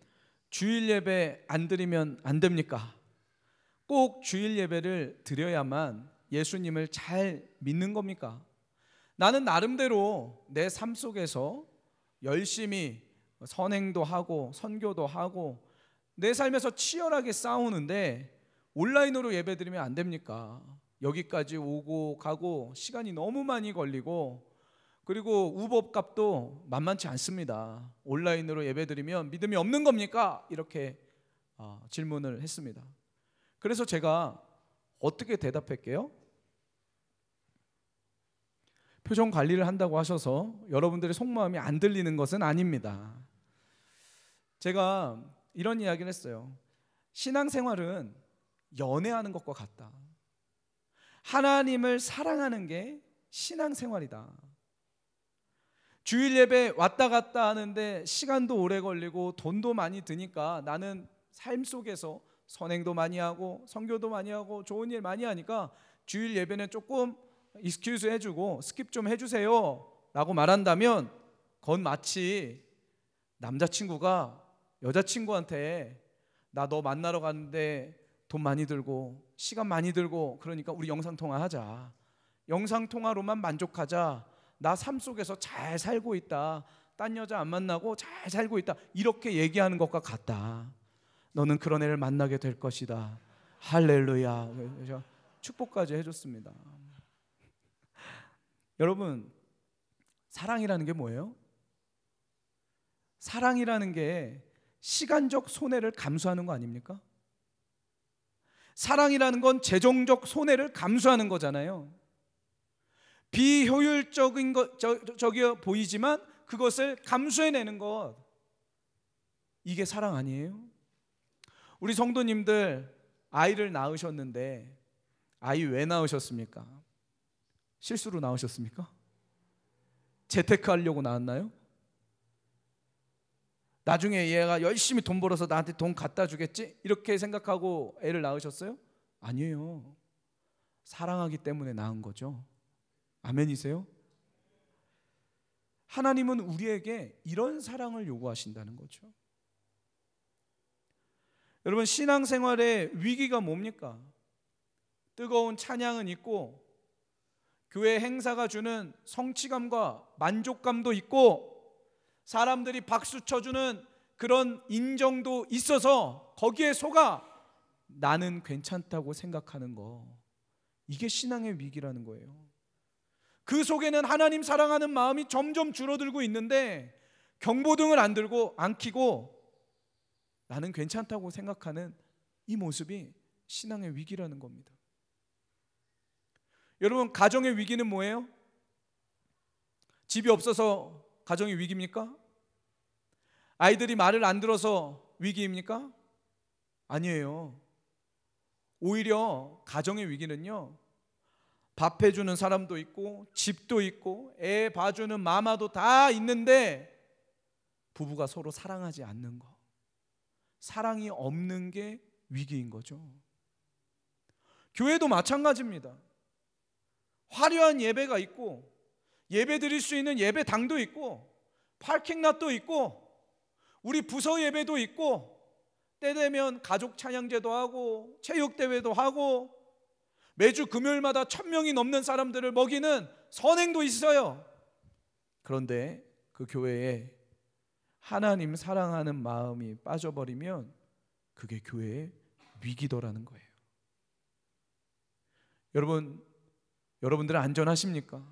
주일 예배 안 드리면 안 됩니까? 꼭 주일 예배를 드려야만 예수님을 잘 믿는 겁니까? 나는 나름대로 내 삶 속에서 열심히 선행도 하고 선교도 하고 내 삶에서 치열하게 싸우는데 온라인으로 예배드리면 안 됩니까? 여기까지 오고 가고 시간이 너무 많이 걸리고 그리고 우법값도 만만치 않습니다. 온라인으로 예배드리면 믿음이 없는 겁니까? 이렇게 질문을 했습니다. 그래서 제가 어떻게 대답할게요? 표정 관리를 한다고 하셔서 여러분들의 속마음이 안 들리는 것은 아닙니다. 제가 이런 이야기를 했어요. 신앙생활은 연애하는 것과 같다. 하나님을 사랑하는 게 신앙생활이다. 주일 예배 왔다 갔다 하는데 시간도 오래 걸리고 돈도 많이 드니까 나는 삶 속에서 선행도 많이 하고 선교도 많이 하고 좋은 일 많이 하니까 주일 예배는 조금 익스큐즈 해주고 스킵 좀 해주세요 라고 말한다면 그건 마치 남자친구가 여자친구한테 나 너 만나러 갔는데 돈 많이 들고 시간 많이 들고 그러니까 우리 영상통화하자, 영상통화로만 만족하자, 나 삶 속에서 잘 살고 있다, 딴 여자 안 만나고 잘 살고 있다, 이렇게 얘기하는 것과 같다. 너는 그런 애를 만나게 될 것이다. 할렐루야. 축복까지 해줬습니다. 여러분, 사랑이라는 게 뭐예요? 사랑이라는 게 시간적 손해를 감수하는 거 아닙니까? 사랑이라는 건 재정적 손해를 감수하는 거잖아요. 비효율적인 거, 저, 저기어 보이지만 그것을 감수해내는 것, 이게 사랑 아니에요? 우리 성도님들 아이를 낳으셨는데 아이 왜 낳으셨습니까? 실수로 낳으셨습니까? 재테크 하려고 낳았나요? 나중에 얘가 열심히 돈 벌어서 나한테 돈 갖다 주겠지? 이렇게 생각하고 애를 낳으셨어요? 아니에요. 사랑하기 때문에 낳은 거죠. 아멘이세요? 하나님은 우리에게 이런 사랑을 요구하신다는 거죠. 여러분, 신앙생활의 위기가 뭡니까? 뜨거운 찬양은 있고 교회 행사가 주는 성취감과 만족감도 있고 사람들이 박수 쳐주는 그런 인정도 있어서 거기에 속아 나는 괜찮다고 생각하는 거, 이게 신앙의 위기라는 거예요. 그 속에는 하나님 사랑하는 마음이 점점 줄어들고 있는데 경보등을 안 들고 안 켜고 나는 괜찮다고 생각하는 이 모습이 신앙의 위기라는 겁니다. 여러분, 가정의 위기는 뭐예요? 집이 없어서 가정이 위기입니까? 아이들이 말을 안 들어서 위기입니까? 아니에요. 오히려 가정의 위기는요, 밥 해주는 사람도 있고 집도 있고 애 봐주는 마마도 다 있는데 부부가 서로 사랑하지 않는 거, 사랑이 없는 게 위기인 거죠. 교회도 마찬가지입니다. 화려한 예배가 있고 예배 드릴 수 있는 예배당도 있고 파킹랏도 있고 우리 부서 예배도 있고 때 되면 가족 찬양제도 하고 체육대회도 하고 매주 금요일마다 천 명이 넘는 사람들을 먹이는 선행도 있어요. 그런데 그 교회에 하나님 사랑하는 마음이 빠져버리면 그게 교회의 위기더라는 거예요. 여러분, 여러분들은 안전하십니까?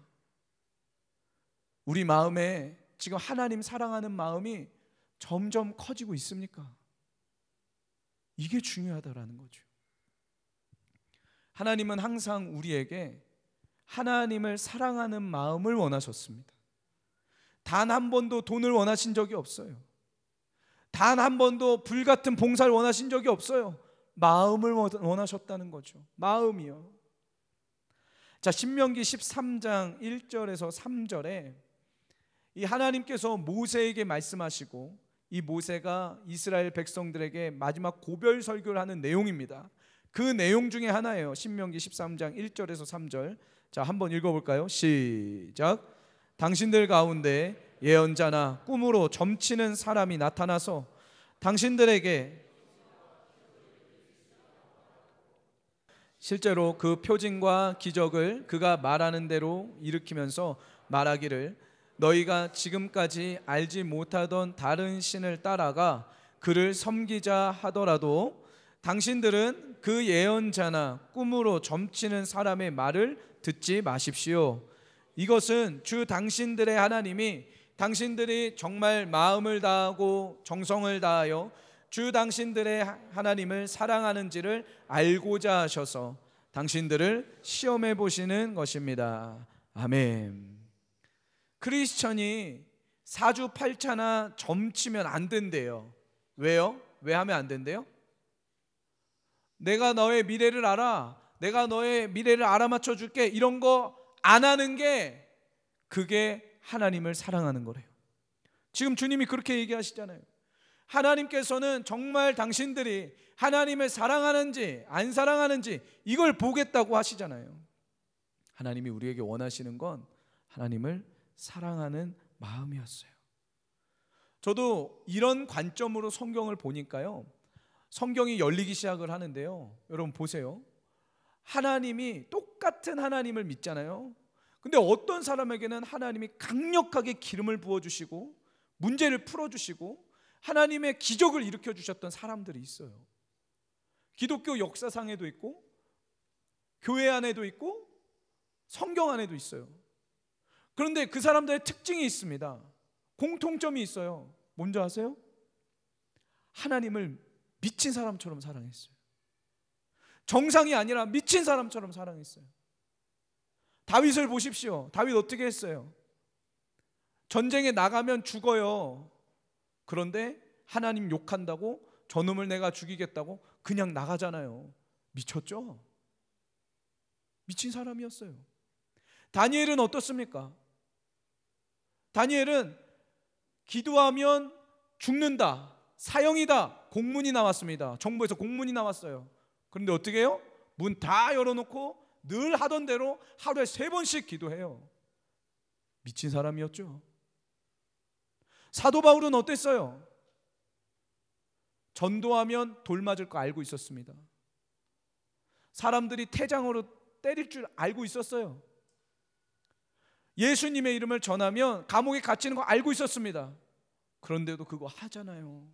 우리 마음에 지금 하나님 사랑하는 마음이 점점 커지고 있습니까? 이게 중요하다라는 거죠. 하나님은 항상 우리에게 하나님을 사랑하는 마음을 원하셨습니다. 단 한 번도 돈을 원하신 적이 없어요. 단 한 번도 불같은 봉사를 원하신 적이 없어요. 마음을 원하셨다는 거죠. 마음이요. 자, 신명기 십삼 장 일 절에서 삼 절에 이 하나님께서 모세에게 말씀하시고 이 모세가 이스라엘 백성들에게 마지막 고별 설교를 하는 내용입니다. 그 내용 중에 하나예요. 신명기 십삼 장 일 절에서 삼 절. 자, 한번 읽어볼까요? 시작. 당신들 가운데 예언자나 꿈으로 점치는 사람이 나타나서 당신들에게 실제로 그 표징과 기적을 그가 말하는 대로 일으키면서 말하기를 너희가 지금까지 알지 못하던 다른 신을 따라가 그를 섬기자 하더라도 당신들은 그 예언자나 꿈으로 점치는 사람의 말을 듣지 마십시오. 이것은 주 당신들의 하나님이 당신들이 정말 마음을 다하고 정성을 다하여 주 당신들의 하나님을 사랑하는지를 알고자 하셔서 당신들을 시험해 보시는 것입니다. 아멘. 크리스천이 사주팔자나 점치면 안 된대요. 왜요? 왜 하면 안 된대요? 내가 너의 미래를 알아, 내가 너의 미래를 알아맞혀 줄게, 이런 거 안 하는 게 그게 하나님을 사랑하는 거래요. 지금 주님이 그렇게 얘기하시잖아요. 하나님께서는 정말 당신들이 하나님을 사랑하는지 안 사랑하는지 이걸 보겠다고 하시잖아요. 하나님이 우리에게 원하시는 건 하나님을 사랑하는 마음이었어요. 저도 이런 관점으로 성경을 보니까요, 성경이 열리기 시작을 하는데요, 여러분 보세요. 하나님이 똑같은 하나님을 믿잖아요. 근데 어떤 사람에게는 하나님이 강력하게 기름을 부어주시고 문제를 풀어주시고 하나님의 기적을 일으켜주셨던 사람들이 있어요. 기독교 역사상에도 있고 교회 안에도 있고 성경 안에도 있어요. 그런데 그 사람들의 특징이 있습니다. 공통점이 있어요. 뭔지 아세요? 하나님을 미친 사람처럼 사랑했어요. 정상이 아니라 미친 사람처럼 사랑했어요. 다윗을 보십시오. 다윗 어떻게 했어요? 전쟁에 나가면 죽어요. 그런데 하나님 욕한다고 저놈을 내가 죽이겠다고 그냥 나가잖아요. 미쳤죠? 미친 사람이었어요. 다니엘은 어떻습니까? 다니엘은 기도하면 죽는다, 사형이다, 공문이 나왔습니다. 정부에서 공문이 나왔어요. 그런데 어떻게 해요? 문 다 열어놓고 늘 하던 대로 하루에 세 번씩 기도해요. 미친 사람이었죠. 사도 바울은 어땠어요? 전도하면 돌 맞을 거 알고 있었습니다. 사람들이 태장으로 때릴 줄 알고 있었어요. 예수님의 이름을 전하면 감옥에 갇히는 거 알고 있었습니다. 그런데도 그거 하잖아요.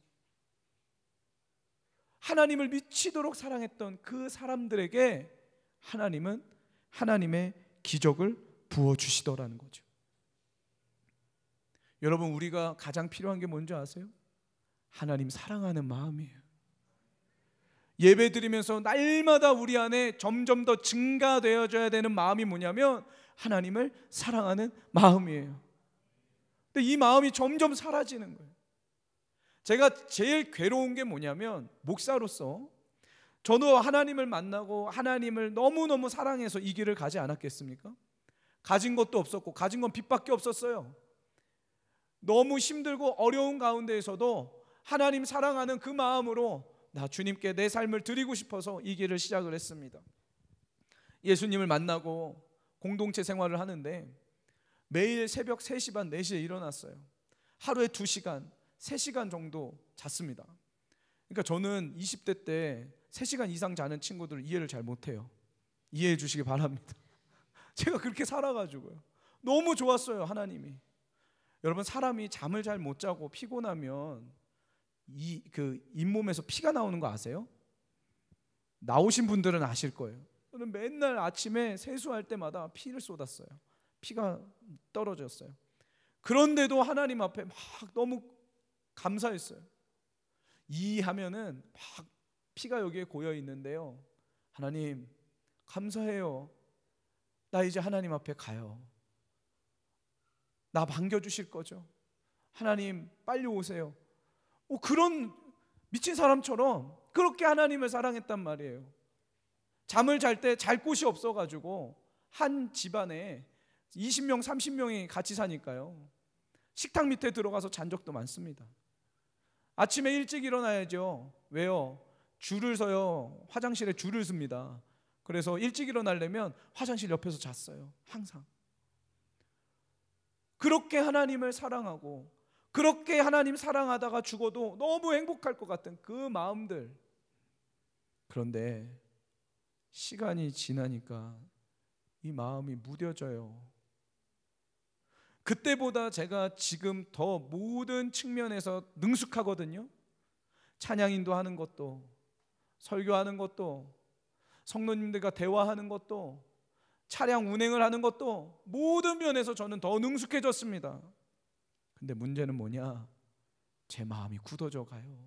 하나님을 미치도록 사랑했던 그 사람들에게 하나님은 하나님의 기적을 부어주시더라는 거죠. 여러분, 우리가 가장 필요한 게 뭔지 아세요? 하나님 사랑하는 마음이에요. 예배 드리면서 날마다 우리 안에 점점 더 증가되어져야 되는 마음이 뭐냐면 하나님을 사랑하는 마음이에요. 근데 이 마음이 점점 사라지는 거예요. 제가 제일 괴로운 게 뭐냐면 목사로서 전후 하나님을 만나고 하나님을 너무너무 사랑해서 이 길을 가지 않았겠습니까? 가진 것도 없었고 가진 건 빚밖에 없었어요. 너무 힘들고 어려운 가운데에서도 하나님 사랑하는 그 마음으로 나 주님께 내 삶을 드리고 싶어서 이 길을 시작을 했습니다. 예수님을 만나고 공동체 생활을 하는데 매일 새벽 세 시 반, 네 시에 일어났어요. 하루에 두 시간, 세 시간 정도 잤습니다. 그러니까 저는 이십 대 때 세 시간 이상 자는 친구들을 이해를 잘 못해요. 이해해 주시기 바랍니다. 제가 그렇게 살아가지고요. 너무 좋았어요, 하나님이. 여러분, 사람이 잠을 잘 못 자고 피곤하면 이, 그 잇몸에서 피가 나오는 거 아세요? 나오신 분들은 아실 거예요. 저는 맨날 아침에 세수할 때마다 피를 쏟았어요. 피가 떨어졌어요. 그런데도 하나님 앞에 막 너무 감사했어요. 이 하면은 막 피가 여기에 고여 있는데요. 하나님 감사해요. 나 이제 하나님 앞에 가요. 나 반겨주실 거죠. 하나님 빨리 오세요. 오, 그런 미친 사람처럼 그렇게 하나님을 사랑했단 말이에요. 잠을 잘 때 잘 곳이 없어가지고 한 집안에 이십 명, 삼십 명이 같이 사니까요. 식탁 밑에 들어가서 잔 적도 많습니다. 아침에 일찍 일어나야죠. 왜요? 줄을 서요. 화장실에 줄을 씁니다. 그래서 일찍 일어나려면 화장실 옆에서 잤어요. 항상. 그렇게 하나님을 사랑하고 그렇게 하나님 사랑하다가 죽어도 너무 행복할 것 같은 그 마음들. 그런데 시간이 지나니까 이 마음이 무뎌져요. 그때보다 제가 지금 더 모든 측면에서 능숙하거든요. 찬양인도 하는 것도, 설교하는 것도, 성도님들과 대화하는 것도, 차량 운행을 하는 것도 모든 면에서 저는 더 능숙해졌습니다. 근데 문제는 뭐냐? 제 마음이 굳어져 가요.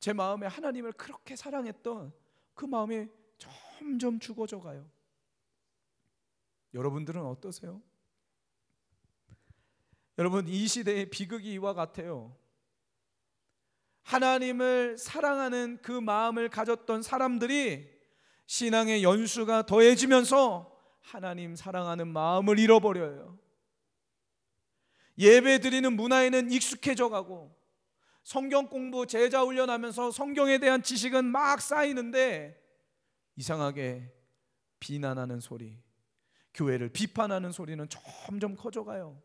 제 마음에 하나님을 그렇게 사랑했던 그 마음이 점점 죽어져 가요. 여러분들은 어떠세요? 여러분, 이 시대의 비극이 이와 같아요. 하나님을 사랑하는 그 마음을 가졌던 사람들이 신앙의 연수가 더해지면서 하나님 사랑하는 마음을 잃어버려요. 예배 드리는 문화에는 익숙해져 가고 성경 공부, 제자 훈련하면서 성경에 대한 지식은 막 쌓이는데 이상하게 비난하는 소리, 교회를 비판하는 소리는 점점 커져가요.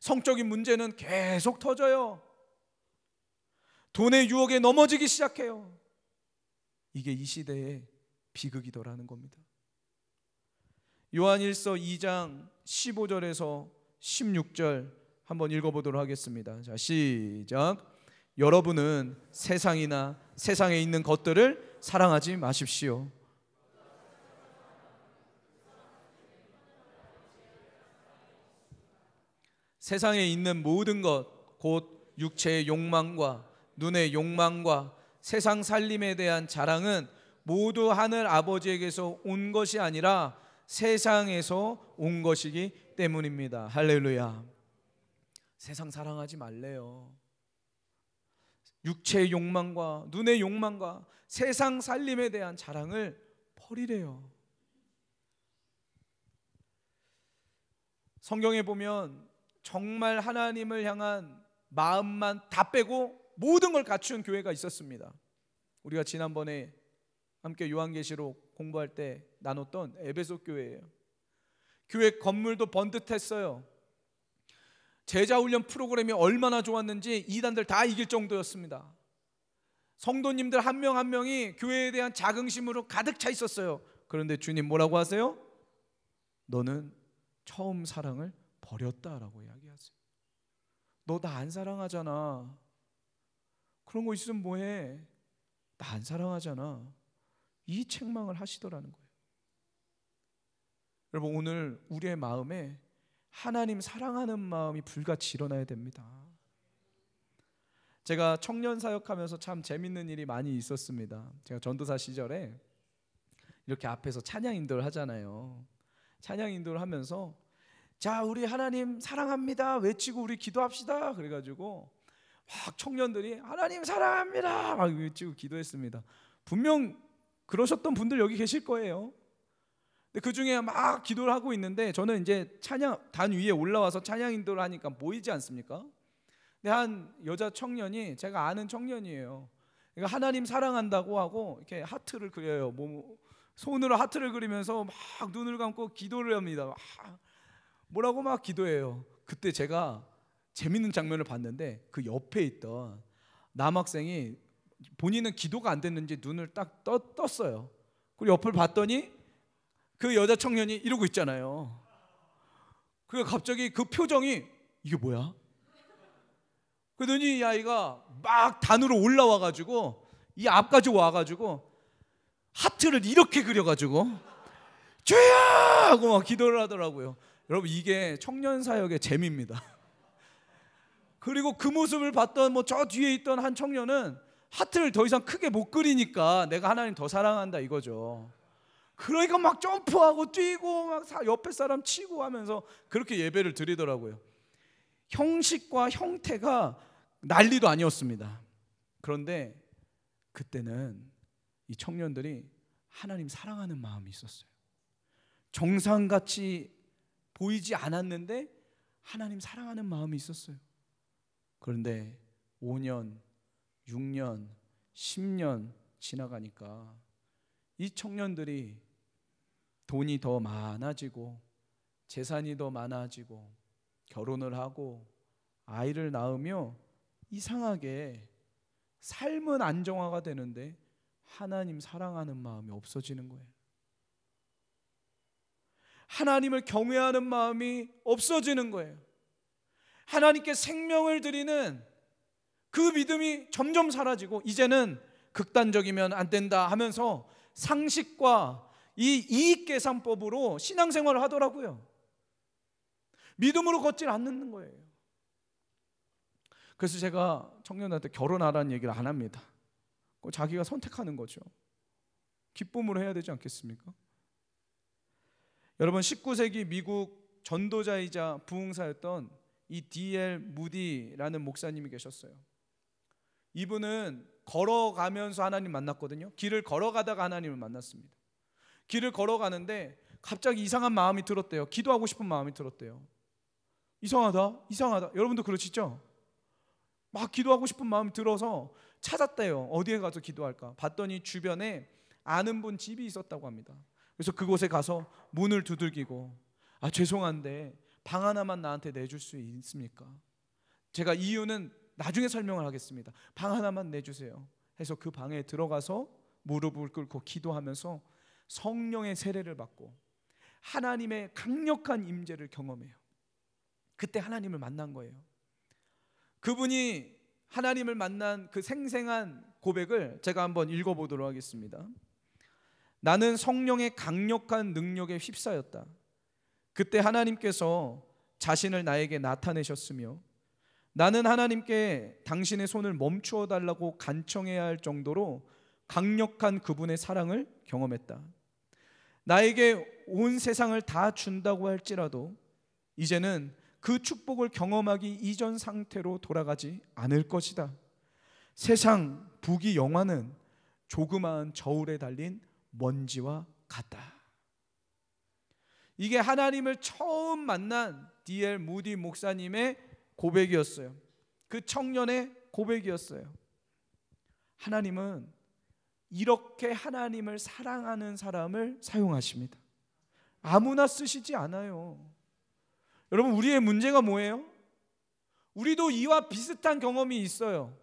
성적인 문제는 계속 터져요. 돈의 유혹에 넘어지기 시작해요. 이게 이 시대의 비극이더라는 겁니다. 요한일서 이 장 십오 절에서 십육 절 한번 읽어보도록 하겠습니다. 자, 시작. 여러분은 세상이나 세상에 있는 것들을 사랑하지 마십시오. 세상에 있는 모든 것, 곧 육체의 욕망과 눈의 욕망과 세상 살림에 대한 자랑은 모두 하늘 아버지에게서 온 것이 아니라 세상에서 온 것이기 때문입니다. 할렐루야. 세상 사랑하지 말래요. 육체의 욕망과 눈의 욕망과 세상 살림에 대한 자랑을 버리래요. 성경에 보면 정말 하나님을 향한 마음만 다 빼고 모든 걸 갖춘 교회가 있었습니다. 우리가 지난번에 함께 요한계시록 공부할 때 나눴던 에베소 교회예요. 교회 건물도 번듯했어요. 제자훈련 프로그램이 얼마나 좋았는지 이단들 다 이길 정도였습니다. 성도님들 한 명 한 명이 교회에 대한 자긍심으로 가득 차 있었어요. 그런데 주님 뭐라고 하세요? 너는 처음 사랑을 버렸다라고 이야기하세요. 너 나 안 사랑하잖아. 그런 거 있으면 뭐해? 나 안 사랑하잖아. 이 책망을 하시더라는 거예요. 여러분, 오늘 우리의 마음에 하나님 사랑하는 마음이 불같이 일어나야 됩니다. 제가 청년 사역하면서 참 재밌는 일이 많이 있었습니다. 제가 전도사 시절에 이렇게 앞에서 찬양 인도를 하잖아요. 찬양 인도를 하면서 자, 우리 하나님 사랑합니다 외치고 우리 기도합시다 그래가지고 막 청년들이 하나님 사랑합니다 막 외치고 기도했습니다. 분명 그러셨던 분들 여기 계실 거예요. 근데 그 중에 막 기도를 하고 있는데, 저는 이제 찬양 단 위에 올라와서 찬양 인도를 하니까 보이지 않습니까? 근데 한 여자 청년이, 제가 아는 청년이에요. 그러니까 하나님 사랑한다고 하고 이렇게 하트를 그려요. 몸, 손으로 하트를 그리면서 막 눈을 감고 기도를 합니다. 막 뭐라고 막 기도해요. 그때 제가 재밌는 장면을 봤는데, 그 옆에 있던 남학생이 본인은 기도가 안 됐는지 눈을 딱 떠, 떴어요. 그리고 옆을 봤더니 그 여자 청년이 이러고 있잖아요. 그리고 갑자기 그 표정이 이게 뭐야? 그러더니 이 아이가 막 단으로 올라와가지고 이 앞까지 와가지고 하트를 이렇게 그려가지고 죄야! 하고 막 기도를 하더라고요. 여러분, 이게 청년 사역의 재미입니다. 그리고 그 모습을 봤던 뭐 저 뒤에 있던 한 청년은 하트를 더 이상 크게 못 그리니까 내가 하나님 더 사랑한다 이거죠. 그러니까 막 점프하고 뛰고 막 옆에 사람 치고 하면서 그렇게 예배를 드리더라고요. 형식과 형태가 난리도 아니었습니다. 그런데 그때는 이 청년들이 하나님 사랑하는 마음이 있었어요. 정상같이 보이지 않았는데 하나님 사랑하는 마음이 있었어요. 그런데 오 년, 육 년, 십 년 지나가니까 이 청년들이 돈이 더 많아지고 재산이 더 많아지고 결혼을 하고 아이를 낳으며 이상하게 삶은 안정화가 되는데 하나님 사랑하는 마음이 없어지는 거예요. 하나님을 경외하는 마음이 없어지는 거예요. 하나님께 생명을 드리는 그 믿음이 점점 사라지고, 이제는 극단적이면 안 된다 하면서 상식과 이 이익계산법으로 신앙생활을 하더라고요. 믿음으로 걷질 않는 거예요. 그래서 제가 청년한테 결혼하라는 얘기를 안 합니다. 자기가 선택하는 거죠. 기쁨으로 해야 되지 않겠습니까? 여러분, 십구 세기 미국 전도자이자 부흥사였던 이 디 엘 무디라는 목사님이 계셨어요. 이분은 걸어가면서 하나님 만났거든요. 길을 걸어가다가 하나님을 만났습니다. 길을 걸어가는데 갑자기 이상한 마음이 들었대요. 기도하고 싶은 마음이 들었대요. 이상하다, 이상하다. 여러분도 그러시죠? 막 기도하고 싶은 마음이 들어서 찾았대요. 어디에 가서 기도할까? 봤더니 주변에 아는 분 집이 있었다고 합니다. 그래서 그곳에 가서 문을 두들기고, 아, 죄송한데 방 하나만 나한테 내줄 수 있습니까? 제가 이유는 나중에 설명을 하겠습니다. 방 하나만 내주세요. 해서 그 방에 들어가서 무릎을 꿇고 기도하면서 성령의 세례를 받고 하나님의 강력한 임재를 경험해요. 그때 하나님을 만난 거예요. 그분이 하나님을 만난 그 생생한 고백을 제가 한번 읽어보도록 하겠습니다. 나는 성령의 강력한 능력에 휩싸였다. 그때 하나님께서 자신을 나에게 나타내셨으며 나는 하나님께 당신의 손을 멈추어 달라고 간청해야 할 정도로 강력한 그분의 사랑을 경험했다. 나에게 온 세상을 다 준다고 할지라도 이제는 그 축복을 경험하기 이전 상태로 돌아가지 않을 것이다. 세상 부귀 영화는 조그마한 저울에 달린 먼지와 같다. 이게 하나님을 처음 만난 디 엘 무디 목사님의 고백이었어요. 그 청년의 고백이었어요. 하나님은 이렇게 하나님을 사랑하는 사람을 사용하십니다. 아무나 쓰시지 않아요. 여러분, 우리의 문제가 뭐예요? 우리도 이와 비슷한 경험이 있어요.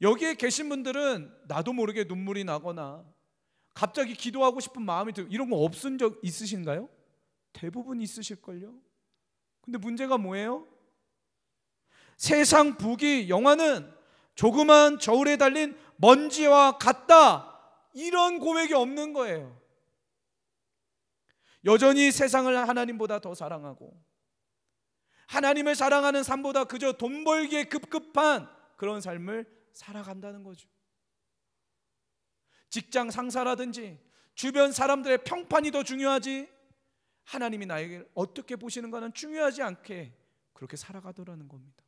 여기에 계신 분들은 나도 모르게 눈물이 나거나 갑자기 기도하고 싶은 마음이 들고, 이런 거 없은 적 있으신가요? 대부분 있으실걸요? 근데 문제가 뭐예요? 세상 부귀 영화는 조그만 저울에 달린 먼지와 같다, 이런 고백이 없는 거예요. 여전히 세상을 하나님보다 더 사랑하고 하나님을 사랑하는 삶보다 그저 돈 벌기에 급급한 그런 삶을 살아간다는 거죠. 직장 상사라든지 주변 사람들의 평판이 더 중요하지 하나님이 나에게 어떻게 보시는가는 중요하지 않게 그렇게 살아가더라는 겁니다.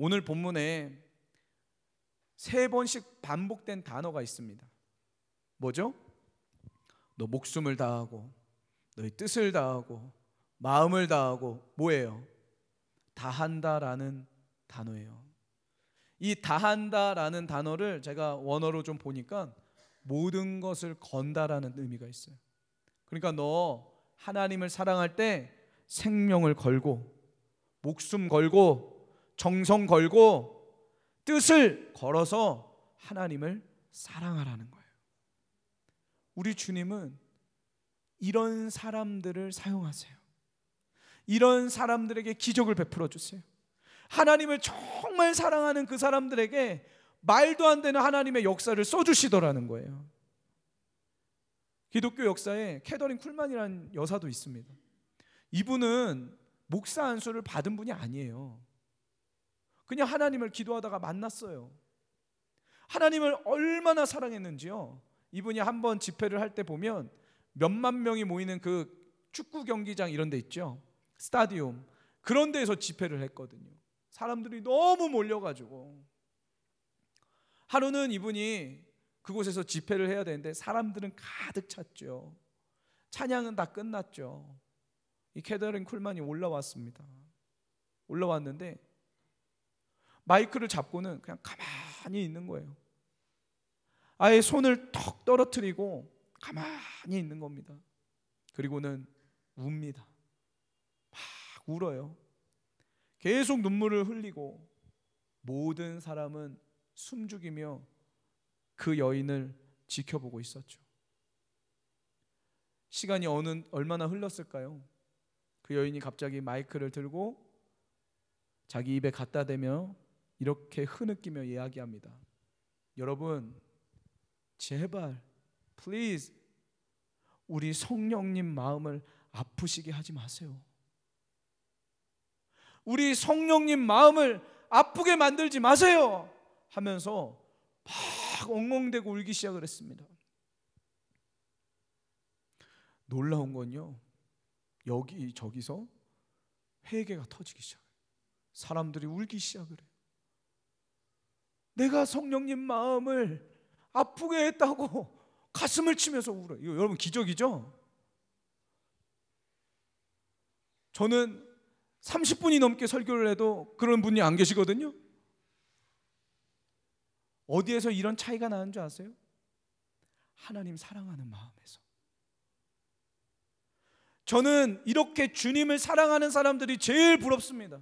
오늘 본문에 세 번씩 반복된 단어가 있습니다. 뭐죠? 너 목숨을 다하고 너의 뜻을 다하고 마음을 다하고 뭐예요? 다한다라는 단어예요. 이 다한다라는 단어를 제가 원어로 좀 보니까 모든 것을 건다라는 의미가 있어요. 그러니까 너 하나님을 사랑할 때 생명을 걸고 목숨 걸고 정성 걸고 뜻을 걸어서 하나님을 사랑하라는 거예요. 우리 주님은 이런 사람들을 사용하세요. 이런 사람들에게 기적을 베풀어 주세요. 하나님을 정말 사랑하는 그 사람들에게 말도 안 되는 하나님의 역사를 써주시더라는 거예요. 기독교 역사에 캐더린 쿨만이라는 여사도 있습니다. 이분은 목사 안수를 받은 분이 아니에요. 그냥 하나님을 기도하다가 만났어요. 하나님을 얼마나 사랑했는지요. 이분이 한번 집회를 할 때 보면 몇만 명이 모이는 그 축구 경기장 이런 데 있죠. 스타디움. 그런 데에서 집회를 했거든요. 사람들이 너무 몰려가지고. 하루는 이분이 그곳에서 집회를 해야 되는데 사람들은 가득 찼죠. 찬양은 다 끝났죠. 이 캐더린 쿨만이 올라왔습니다. 올라왔는데 마이크를 잡고는 그냥 가만히 있는 거예요. 아예 손을 턱 떨어뜨리고 가만히 있는 겁니다. 그리고는 웁니다. 막 울어요. 계속 눈물을 흘리고 모든 사람은 숨죽이며 그 여인을 지켜보고 있었죠. 시간이 어느 얼마나 흘렀을까요? 그 여인이 갑자기 마이크를 들고 자기 입에 갖다 대며 이렇게 흐느끼며 이야기합니다. 여러분, 제발, please, 우리 성령님 마음을 아프시게 하지 마세요. 우리 성령님 마음을 아프게 만들지 마세요. 하면서 막 엉엉대고 울기 시작을 했습니다. 놀라운 건요, 여기 저기서 회개가 터지기 시작해요. 사람들이 울기 시작을 해요. 내가 성령님 마음을 아프게 했다고 가슴을 치면서 울어요. 이거 여러분 기적이죠? 저는 삼십 분이 넘게 설교를 해도 그런 분이 안 계시거든요. 어디에서 이런 차이가 나는 줄 아세요? 하나님 사랑하는 마음에서. 저는 이렇게 주님을 사랑하는 사람들이 제일 부럽습니다.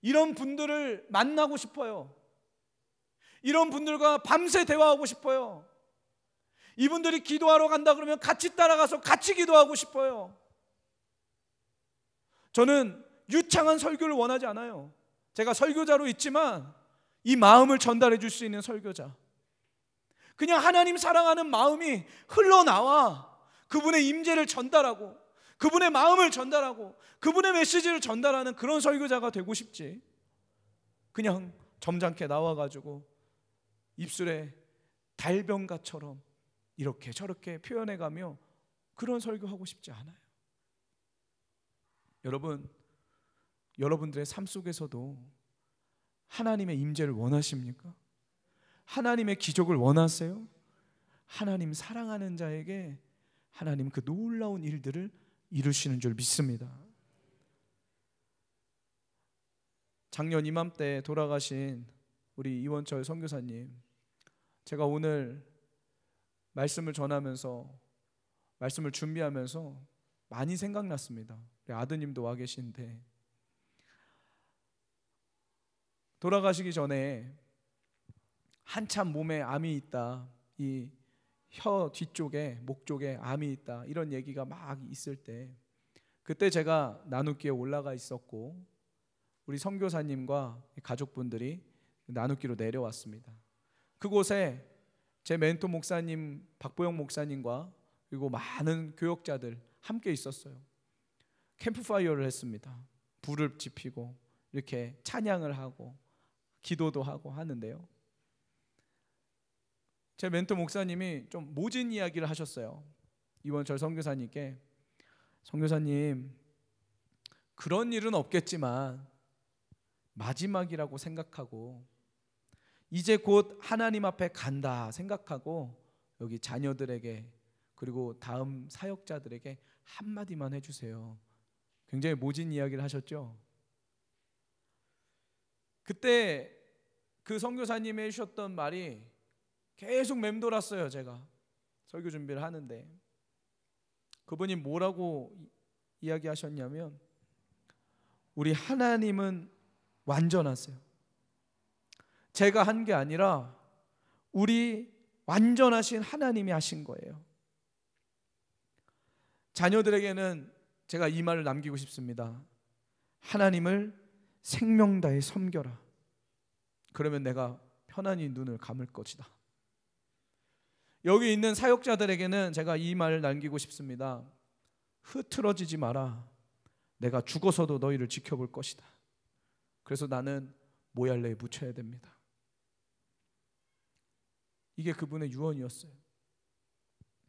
이런 분들을 만나고 싶어요. 이런 분들과 밤새 대화하고 싶어요. 이분들이 기도하러 간다 그러면 같이 따라가서 같이 기도하고 싶어요. 저는 유창한 설교를 원하지 않아요. 제가 설교자로 있지만 이 마음을 전달해 줄 수 있는 설교자, 그냥 하나님 사랑하는 마음이 흘러나와 그분의 임재를 전달하고 그분의 마음을 전달하고 그분의 메시지를 전달하는 그런 설교자가 되고 싶지, 그냥 점잖게 나와가지고 입술에 달변가처럼 이렇게 저렇게 표현해가며 그런 설교하고 싶지 않아요. 여러분, 여러분들의 삶 속에서도 하나님의 임재를 원하십니까? 하나님의 기적을 원하세요? 하나님 사랑하는 자에게 하나님 그 놀라운 일들을 이루시는 줄 믿습니다. 작년 이맘때 돌아가신 우리 이원철 선교사님, 제가 오늘 말씀을 전하면서 말씀을 준비하면서 많이 생각났습니다. 우리 아드님도 와 계신데, 돌아가시기 전에 한참 몸에 암이 있다, 이 혀 뒤쪽에 목 쪽에 암이 있다 이런 얘기가 막 있을 때, 그때 제가 나누기에 올라가 있었고 우리 선교사님과 가족분들이 나누기로 내려왔습니다. 그곳에 제 멘토 목사님 박보영 목사님과 그리고 많은 교역자들 함께 있었어요. 캠프파이어를 했습니다. 불을 지피고 이렇게 찬양을 하고 기도도 하고 하는데요, 제 멘토 목사님이 좀 모진 이야기를 하셨어요. 이원철 선교사님께, 선교사님 그런 일은 없겠지만 마지막이라고 생각하고 이제 곧 하나님 앞에 간다 생각하고 여기 자녀들에게 그리고 다음 사역자들에게 한마디만 해주세요. 굉장히 모진 이야기를 하셨죠. 그때 그 선교사님이 해주셨던 말이 계속 맴돌았어요. 제가 설교 준비를 하는데 그분이 뭐라고 이야기하셨냐면 우리 하나님은 완전하세요. 제가 한 게 아니라 우리 완전하신 하나님이 하신 거예요. 자녀들에게는 제가 이 말을 남기고 싶습니다. 하나님을 생명 다해 섬겨라. 그러면 내가 편안히 눈을 감을 것이다. 여기 있는 사역자들에게는 제가 이 말을 남기고 싶습니다. 흐트러지지 마라. 내가 죽어서도 너희를 지켜볼 것이다. 그래서 나는 모얄레에 묻혀야 됩니다. 이게 그분의 유언이었어요.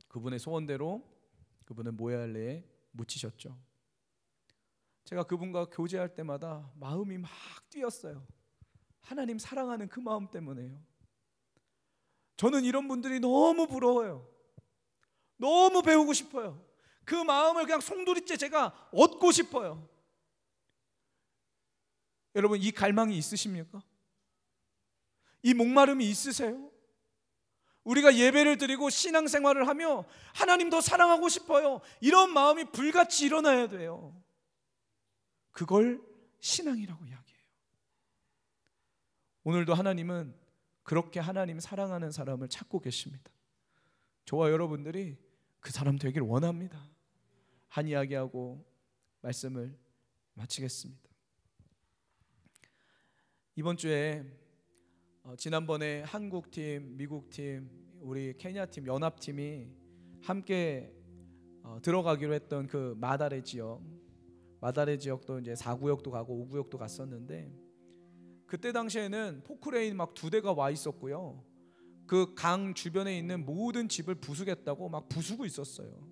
그분의 소원대로 그분은 모얄레에 묻히셨죠. 제가 그분과 교제할 때마다 마음이 막 뛰었어요. 하나님 사랑하는 그 마음 때문에요. 저는 이런 분들이 너무 부러워요. 너무 배우고 싶어요. 그 마음을 그냥 송두리째 제가 얻고 싶어요. 여러분, 이 갈망이 있으십니까? 이 목마름이 있으세요? 우리가 예배를 드리고 신앙생활을 하며 하나님 더 사랑하고 싶어요. 이런 마음이 불같이 일어나야 돼요. 그걸 신앙이라고 이야기해요. 오늘도 하나님은 그렇게 하나님 사랑하는 사람을 찾고 계십니다. 저와 여러분들이 그 사람 되길 원합니다. 한 이야기하고 말씀을 마치겠습니다. 이번 주에 어, 지난번에 한국팀, 미국팀, 우리 케냐팀, 연합팀이 함께 어, 들어가기로 했던 그 마다레 지역, 마다레 지역도 이제 사 구역도 가고 오 구역도 갔었는데 그때 당시에는 포크레인 막 두 대가 와 있었고요. 그 강 주변에 있는 모든 집을 부수겠다고 막 부수고 있었어요.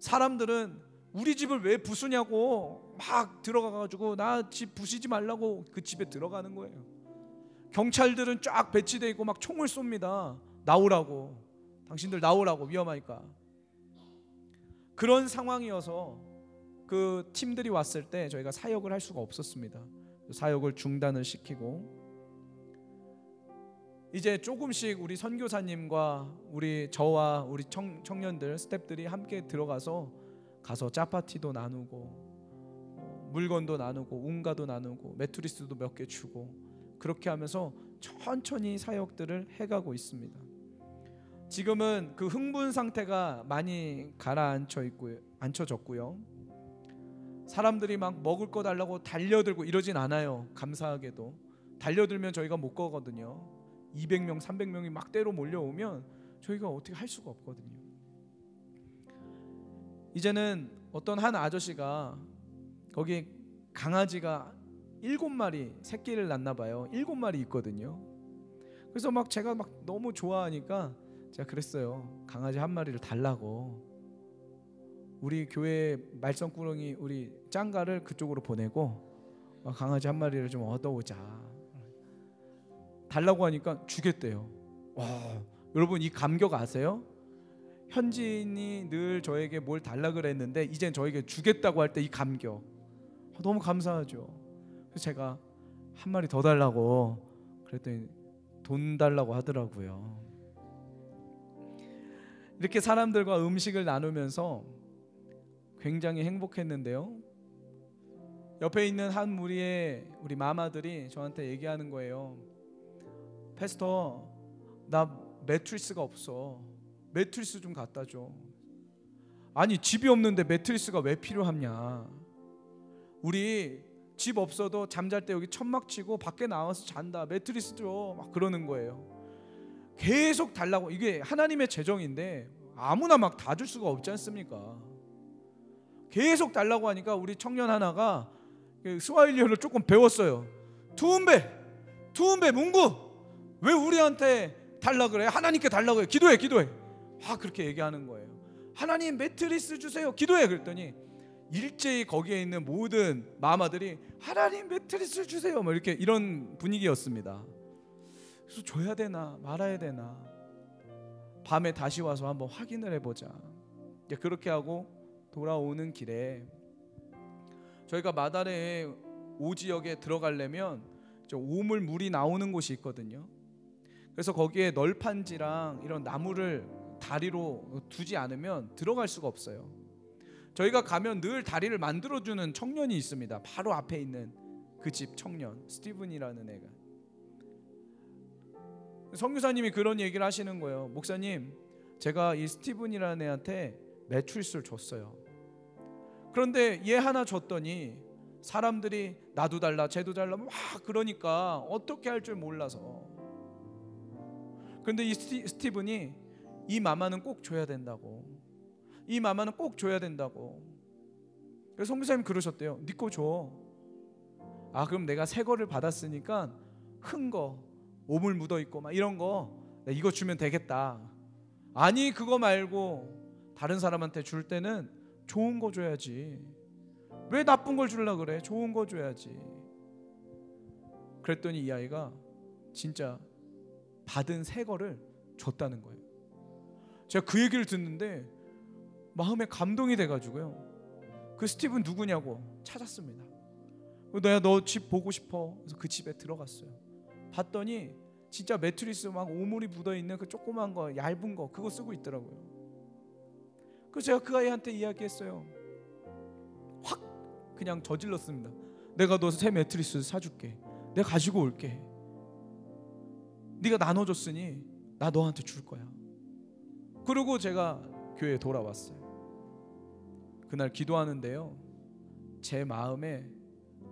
사람들은 우리 집을 왜 부수냐고 막 들어가가지고 나 집 부수지 말라고 그 집에 들어가는 거예요. 경찰들은 쫙 배치되어 있고 막 총을 쏩니다. 나오라고, 당신들 나오라고, 위험하니까. 그런 상황이어서 그 팀들이 왔을 때 저희가 사역을 할 수가 없었습니다. 사역을 중단을 시키고 이제 조금씩 우리 선교사님과 우리 저와 우리 청, 청년들, 스태프들이 함께 들어가서 가서 짜파티도 나누고 물건도 나누고 웅가도 나누고 매트리스도 몇 개 주고 그렇게 하면서 천천히 사역들을 해가고 있습니다. 지금은 그 흥분 상태가 많이 가라앉혀 있고 앉혀졌고요. 사람들이 막 먹을 거 달라고 달려들고 이러진 않아요. 감사하게도 달려들면 저희가 못 거거든요. 이백 명, 삼백 명이 막 때로 몰려오면 저희가 어떻게 할 수가 없거든요. 이제는 어떤 한 아저씨가 거기 강아지가 일곱 마리 새끼를 낳나 봐요. 일곱 마리 있거든요. 그래서 막 제가 막 너무 좋아하니까 제가 그랬어요. 강아지 한 마리를 달라고. 우리 교회 말썽꾸렁이 우리 짱가를 그쪽으로 보내고 강아지 한 마리를 좀 얻어오자. 달라고 하니까 주겠대요. 와, 여러분 이 감격 아세요? 현지인이 늘 저에게 뭘 달라 그랬는데 이젠 저에게 주겠다고 할 때 이 감격 너무 감사하죠. 제가 한 마리 더 달라고 그랬더니 돈 달라고 하더라고요. 이렇게 사람들과 음식을 나누면서 굉장히 행복했는데요. 옆에 있는 한 무리의 우리 마마들이 저한테 얘기하는 거예요. 패스터, 나 매트리스가 없어. 매트리스 좀 갖다 줘. 아니, 집이 없는데 매트리스가 왜 필요하냐. 우리 집 없어도 잠잘 때 여기 천막 치고 밖에 나와서 잔다. 매트리스 줘. 막 그러는 거예요. 계속 달라고. 이게 하나님의 재정인데 아무나 막 다 줄 수가 없지 않습니까? 계속 달라고 하니까 우리 청년 하나가 스와힐리어를 조금 배웠어요. 투움베, 투움베 문구. 왜 우리한테 달라 그래? 하나님께 달라고 해. 기도해, 기도해. 아, 그렇게 얘기하는 거예요. 하나님 매트리스 주세요. 기도해. 그랬더니 일제히 거기에 있는 모든 마마들이 하나님 매트리스를 주세요 뭐 이렇게 이런 분위기였습니다. 그래서 줘야 되나 말아야 되나 밤에 다시 와서 한번 확인을 해보자. 이제 그렇게 하고 돌아오는 길에 저희가 마다레의 오지역에 들어가려면 오물 물이 나오는 곳이 있거든요. 그래서 거기에 널판지랑 이런 나무를 다리로 두지 않으면 들어갈 수가 없어요. 저희가 가면 늘 다리를 만들어주는 청년이 있습니다. 바로 앞에 있는 그 집 청년 스티븐이라는 애가, 선교사님이 그런 얘기를 하시는 거예요. 목사님, 제가 이 스티븐이라는 애한테 매출수를 줬어요. 그런데 얘 하나 줬더니 사람들이 나도 달라 쟤도 달라 막 그러니까 어떻게 할 줄 몰라서, 그런데 이 스티, 스티븐이 이 마마는 꼭 줘야 된다고, 이 마마는 꼭 줘야 된다고. 그래서 선교사님이 그러셨대요. 네 거 줘. 아, 그럼 내가 새 거를 받았으니까 큰 거 오물 묻어있고 막 이런 거 이거 주면 되겠다. 아니, 그거 말고 다른 사람한테 줄 때는 좋은 거 줘야지. 왜 나쁜 걸 주려 그래? 좋은 거 줘야지. 그랬더니 이 아이가 진짜 받은 새 거를 줬다는 거예요. 제가 그 얘기를 듣는데 마음에 감동이 돼가지고요, 그 스티븐 누구냐고 찾았습니다. 내가 너 집 보고 싶어. 그래서 그 집에 들어갔어요. 봤더니 진짜 매트리스 막 오물이 묻어있는 그 조그만 거 얇은 거 그거 쓰고 있더라고요. 그래서 제가 그 아이한테 이야기했어요. 확 그냥 저질렀습니다. 내가 너 새 매트리스 사줄게. 내가 가지고 올게. 네가 나눠줬으니 나 너한테 줄 거야. 그리고 제가 교회에 돌아왔어요. 그날 기도하는데요, 제 마음에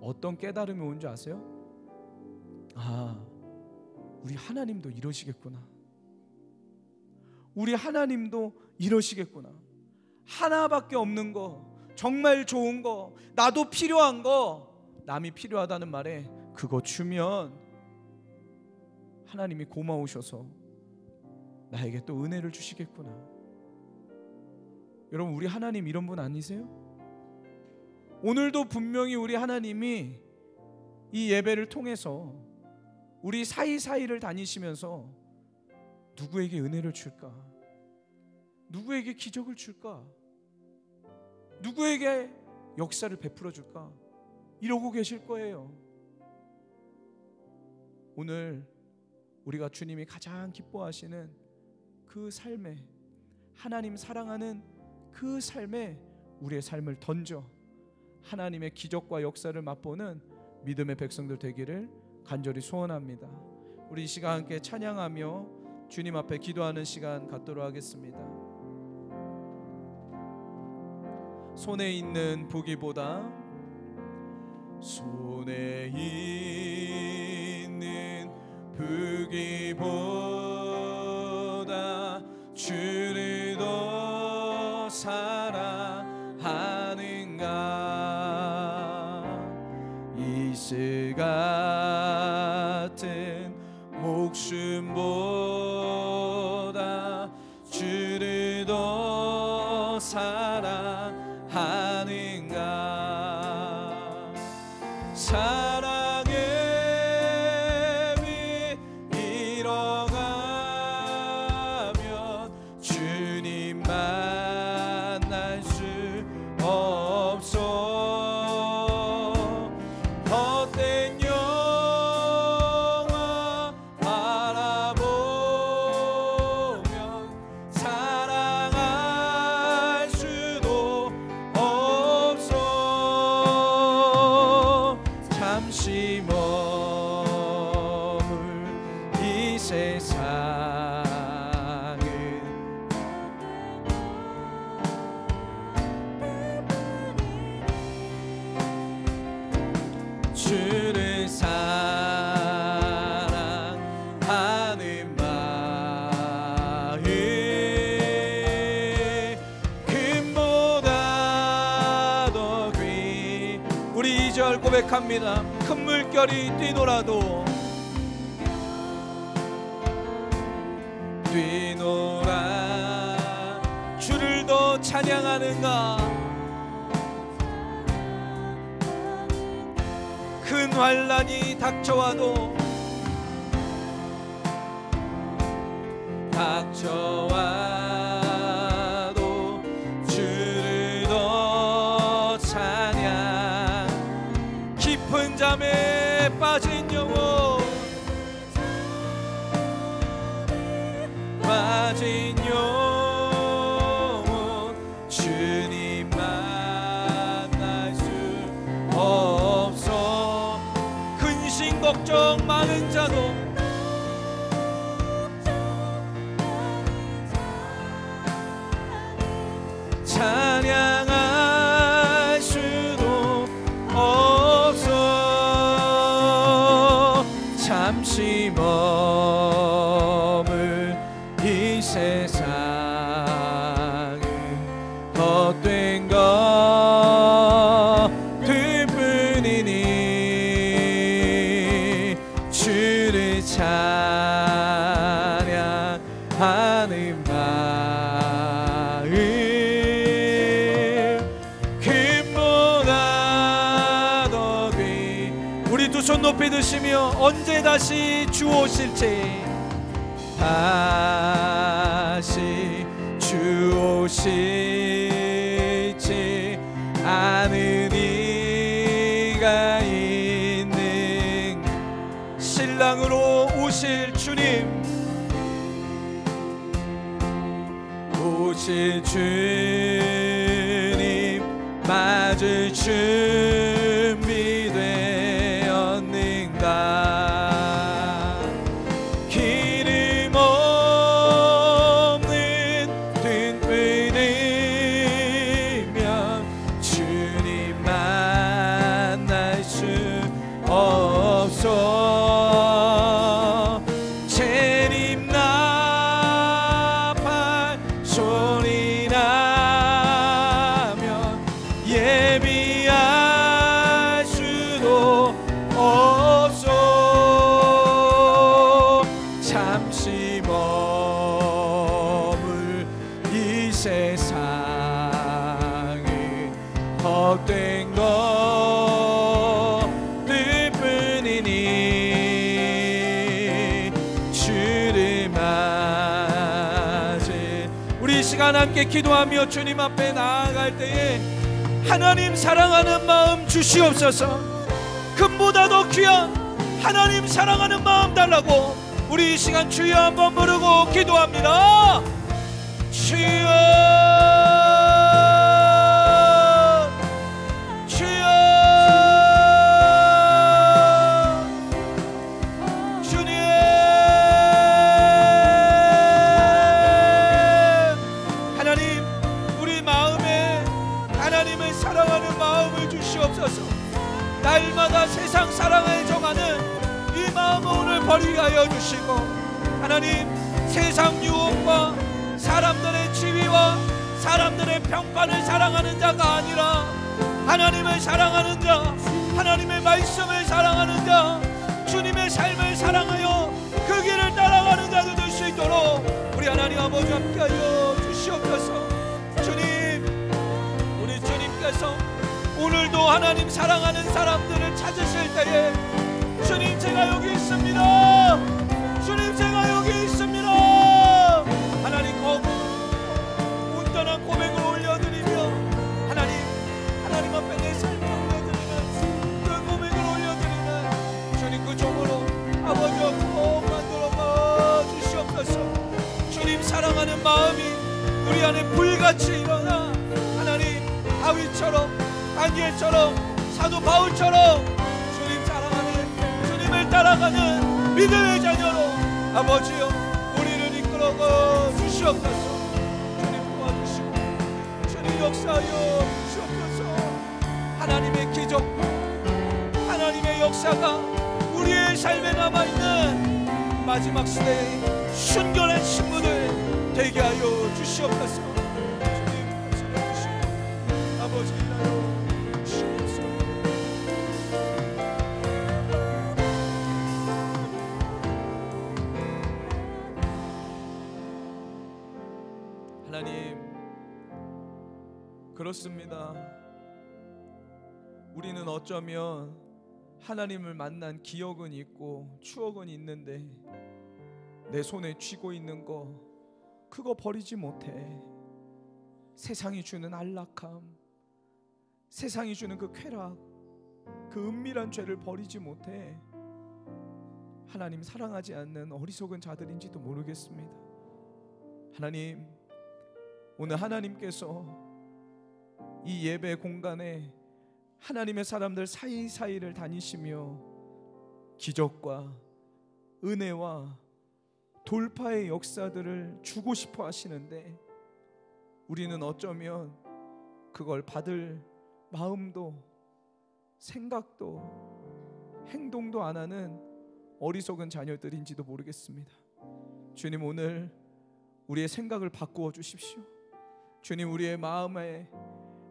어떤 깨달음이 온 줄 아세요? 아, 우리 하나님도 이러시겠구나. 우리 하나님도 이러시겠구나. 하나밖에 없는 거, 정말 좋은 거, 나도 필요한 거, 남이 필요하다는 말에 그거 주면 하나님이 고마우셔서 나에게 또 은혜를 주시겠구나. 여러분, 우리 하나님 이런 분 아니세요? 오늘도 분명히 우리 하나님이 이 예배를 통해서 우리 사이사이를 다니시면서 누구에게 은혜를 줄까? 누구에게 기적을 줄까? 누구에게 역사를 베풀어 줄까? 이러고 계실 거예요. 오늘 우리가 주님이 가장 기뻐하시는 그 삶에, 하나님 사랑하는 그 삶에 우리의 삶을 던져 하나님의 기적과 역사를 맛보는 믿음의 백성들 되기를 간절히 소원합니다. 우리 이 시간 함께 찬양하며 주님 앞에 기도하는 시간 갖도록 하겠습니다. 손에 있는 보기보다 손에 있는 보기보다 주를 더 사랑하는가. 이슬 같은 목숨보다 주를 더 사랑하는가. 사랑 고백합니다. 큰 물결이 뛰노라도 뛰노라 주를 더 찬양하는가. 환란이 닥쳐와도 닥쳐와도 주를 더 찬양. 깊은 잠에 빠진 영혼, 빠진 영혼 주님 만날 수 없어. 근심 걱정 많은 자도 찬양할 수도 없어. 잠시 머물 이 세상은 헛된 것들 뿐이니 주를 찬양하는 높이 드시며 언제 다시 주 오실지, 다시 주 오실지 아는 이가 있는. 신랑으로 오실 주님, 오실 주님 맞을 준비된 기름 없는 등불이면 주님 만날 수 없어. 재림 나팔 소리 나면 예비할 수도 없어. 잠시 머물 이 세상은 헛된 것들 뿐이니 주를 맞을. 우리 이 시간 함께 기도하며 주님 앞에 나아갈 때에 하나님 사랑하는 마음 주시옵소서. 금보다 더 귀한 하나님 사랑하는 마음 달라고 우리 이 시간 주여 한번 부르고 기도합니다. 주여 버리하여 주시고, 하나님 세상 유혹과 사람들의 지위와 사람들의 평판을 사랑하는 자가 아니라 하나님을 사랑하는 자, 하나님의 말씀을 사랑하는 자, 주님의 삶을 사랑하여 그 길을 따라가는 자도 될 수 있도록 우리 하나님 아버지 함께하여 주시옵소서. 주님, 우리 주님께서 오늘도 하나님 사랑하는 사람들을 찾으실 때에 주님 제가 여기 있습니다, 주님 제가 여기 있습니다 하나님 거룩 온전한 고백을 올려드리며 하나님 하나님 앞에 내 삶을 올려드리는 그 고백을 올려드리는 주님 그 종으로 아버지와 꼭 만들어 봐주시옵소서. 주님 사랑하는 마음이 우리 안에 불같이 일어나 하나님 다윗처럼, 다니엘처럼, 사도 바울처럼 따라가는 믿음의 자녀로 아버지여 우리를 이끌어가 주시옵소서. 주님 도와주시고 주님 역사하여 주시옵소서. 하나님의 기적, 하나님의 역사가 우리의 삶에 남아있는 마지막 시대의 순결한 신부들 되게 하여 주시옵소서. 주님 주시옵소서. 아버지 하여 그렇습니다. 우리는 어쩌면 하나님을 만난 기억은 있고 추억은 있는데 내 손에 쥐고 있는 거 그거 버리지 못해. 세상이 주는 안락함, 세상이 주는 그 쾌락, 그 은밀한 죄를 버리지 못해. 하나님 사랑하지 않는 어리석은 자들인지도 모르겠습니다. 하나님, 오늘 하나님께서 이 예배 공간에 하나님의 사람들 사이사이를 다니시며 기적과 은혜와 돌파의 역사들을 주고 싶어 하시는데 우리는 어쩌면 그걸 받을 마음도 생각도 행동도 안 하는 어리석은 자녀들인지도 모르겠습니다. 주님, 오늘 우리의 생각을 바꾸어 주십시오. 주님, 우리의 마음에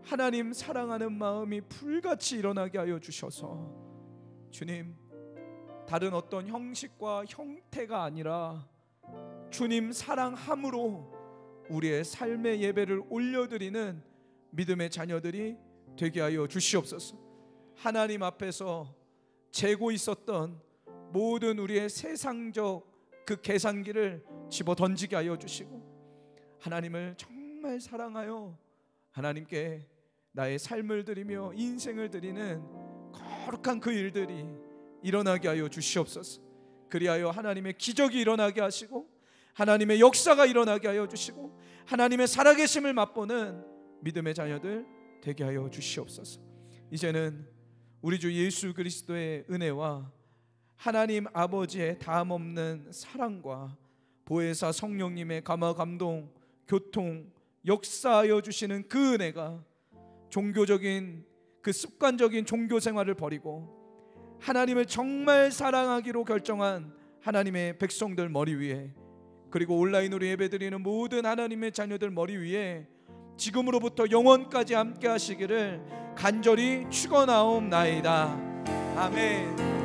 하나님 사랑하는 마음이 불같이 일어나게 하여 주셔서 주님, 다른 어떤 형식과 형태가 아니라 주님 사랑함으로 우리의 삶의 예배를 올려드리는 믿음의 자녀들이 되게 하여 주시옵소서. 하나님 앞에서 재고 있었던 모든 우리의 세상적 그 계산기를 집어던지게 하여 주시고 하나님을 정말 사랑하여 하나님께 나의 삶을 드리며 인생을 드리는 거룩한 그 일들이 일어나게 하여 주시옵소서. 그리하여 하나님의 기적이 일어나게 하시고 하나님의 역사가 일어나게 하여 주시고 하나님의 살아계심을 맛보는 믿음의 자녀들 되게 하여 주시옵소서. 이제는 우리 주 예수 그리스도의 은혜와 하나님 아버지의 다함없는 사랑과 보혜사 성령님의 감화 감동 교통 역사하여 주시는 그 은혜가 종교적인 그 습관적인 종교 생활을 버리고 하나님을 정말 사랑하기로 결정한 하나님의 백성들 머리 위에, 그리고 온라인으로 예배드리는 모든 하나님의 자녀들 머리 위에 지금으로부터 영원까지 함께 하시기를 간절히 축원하옵나이다. 아멘.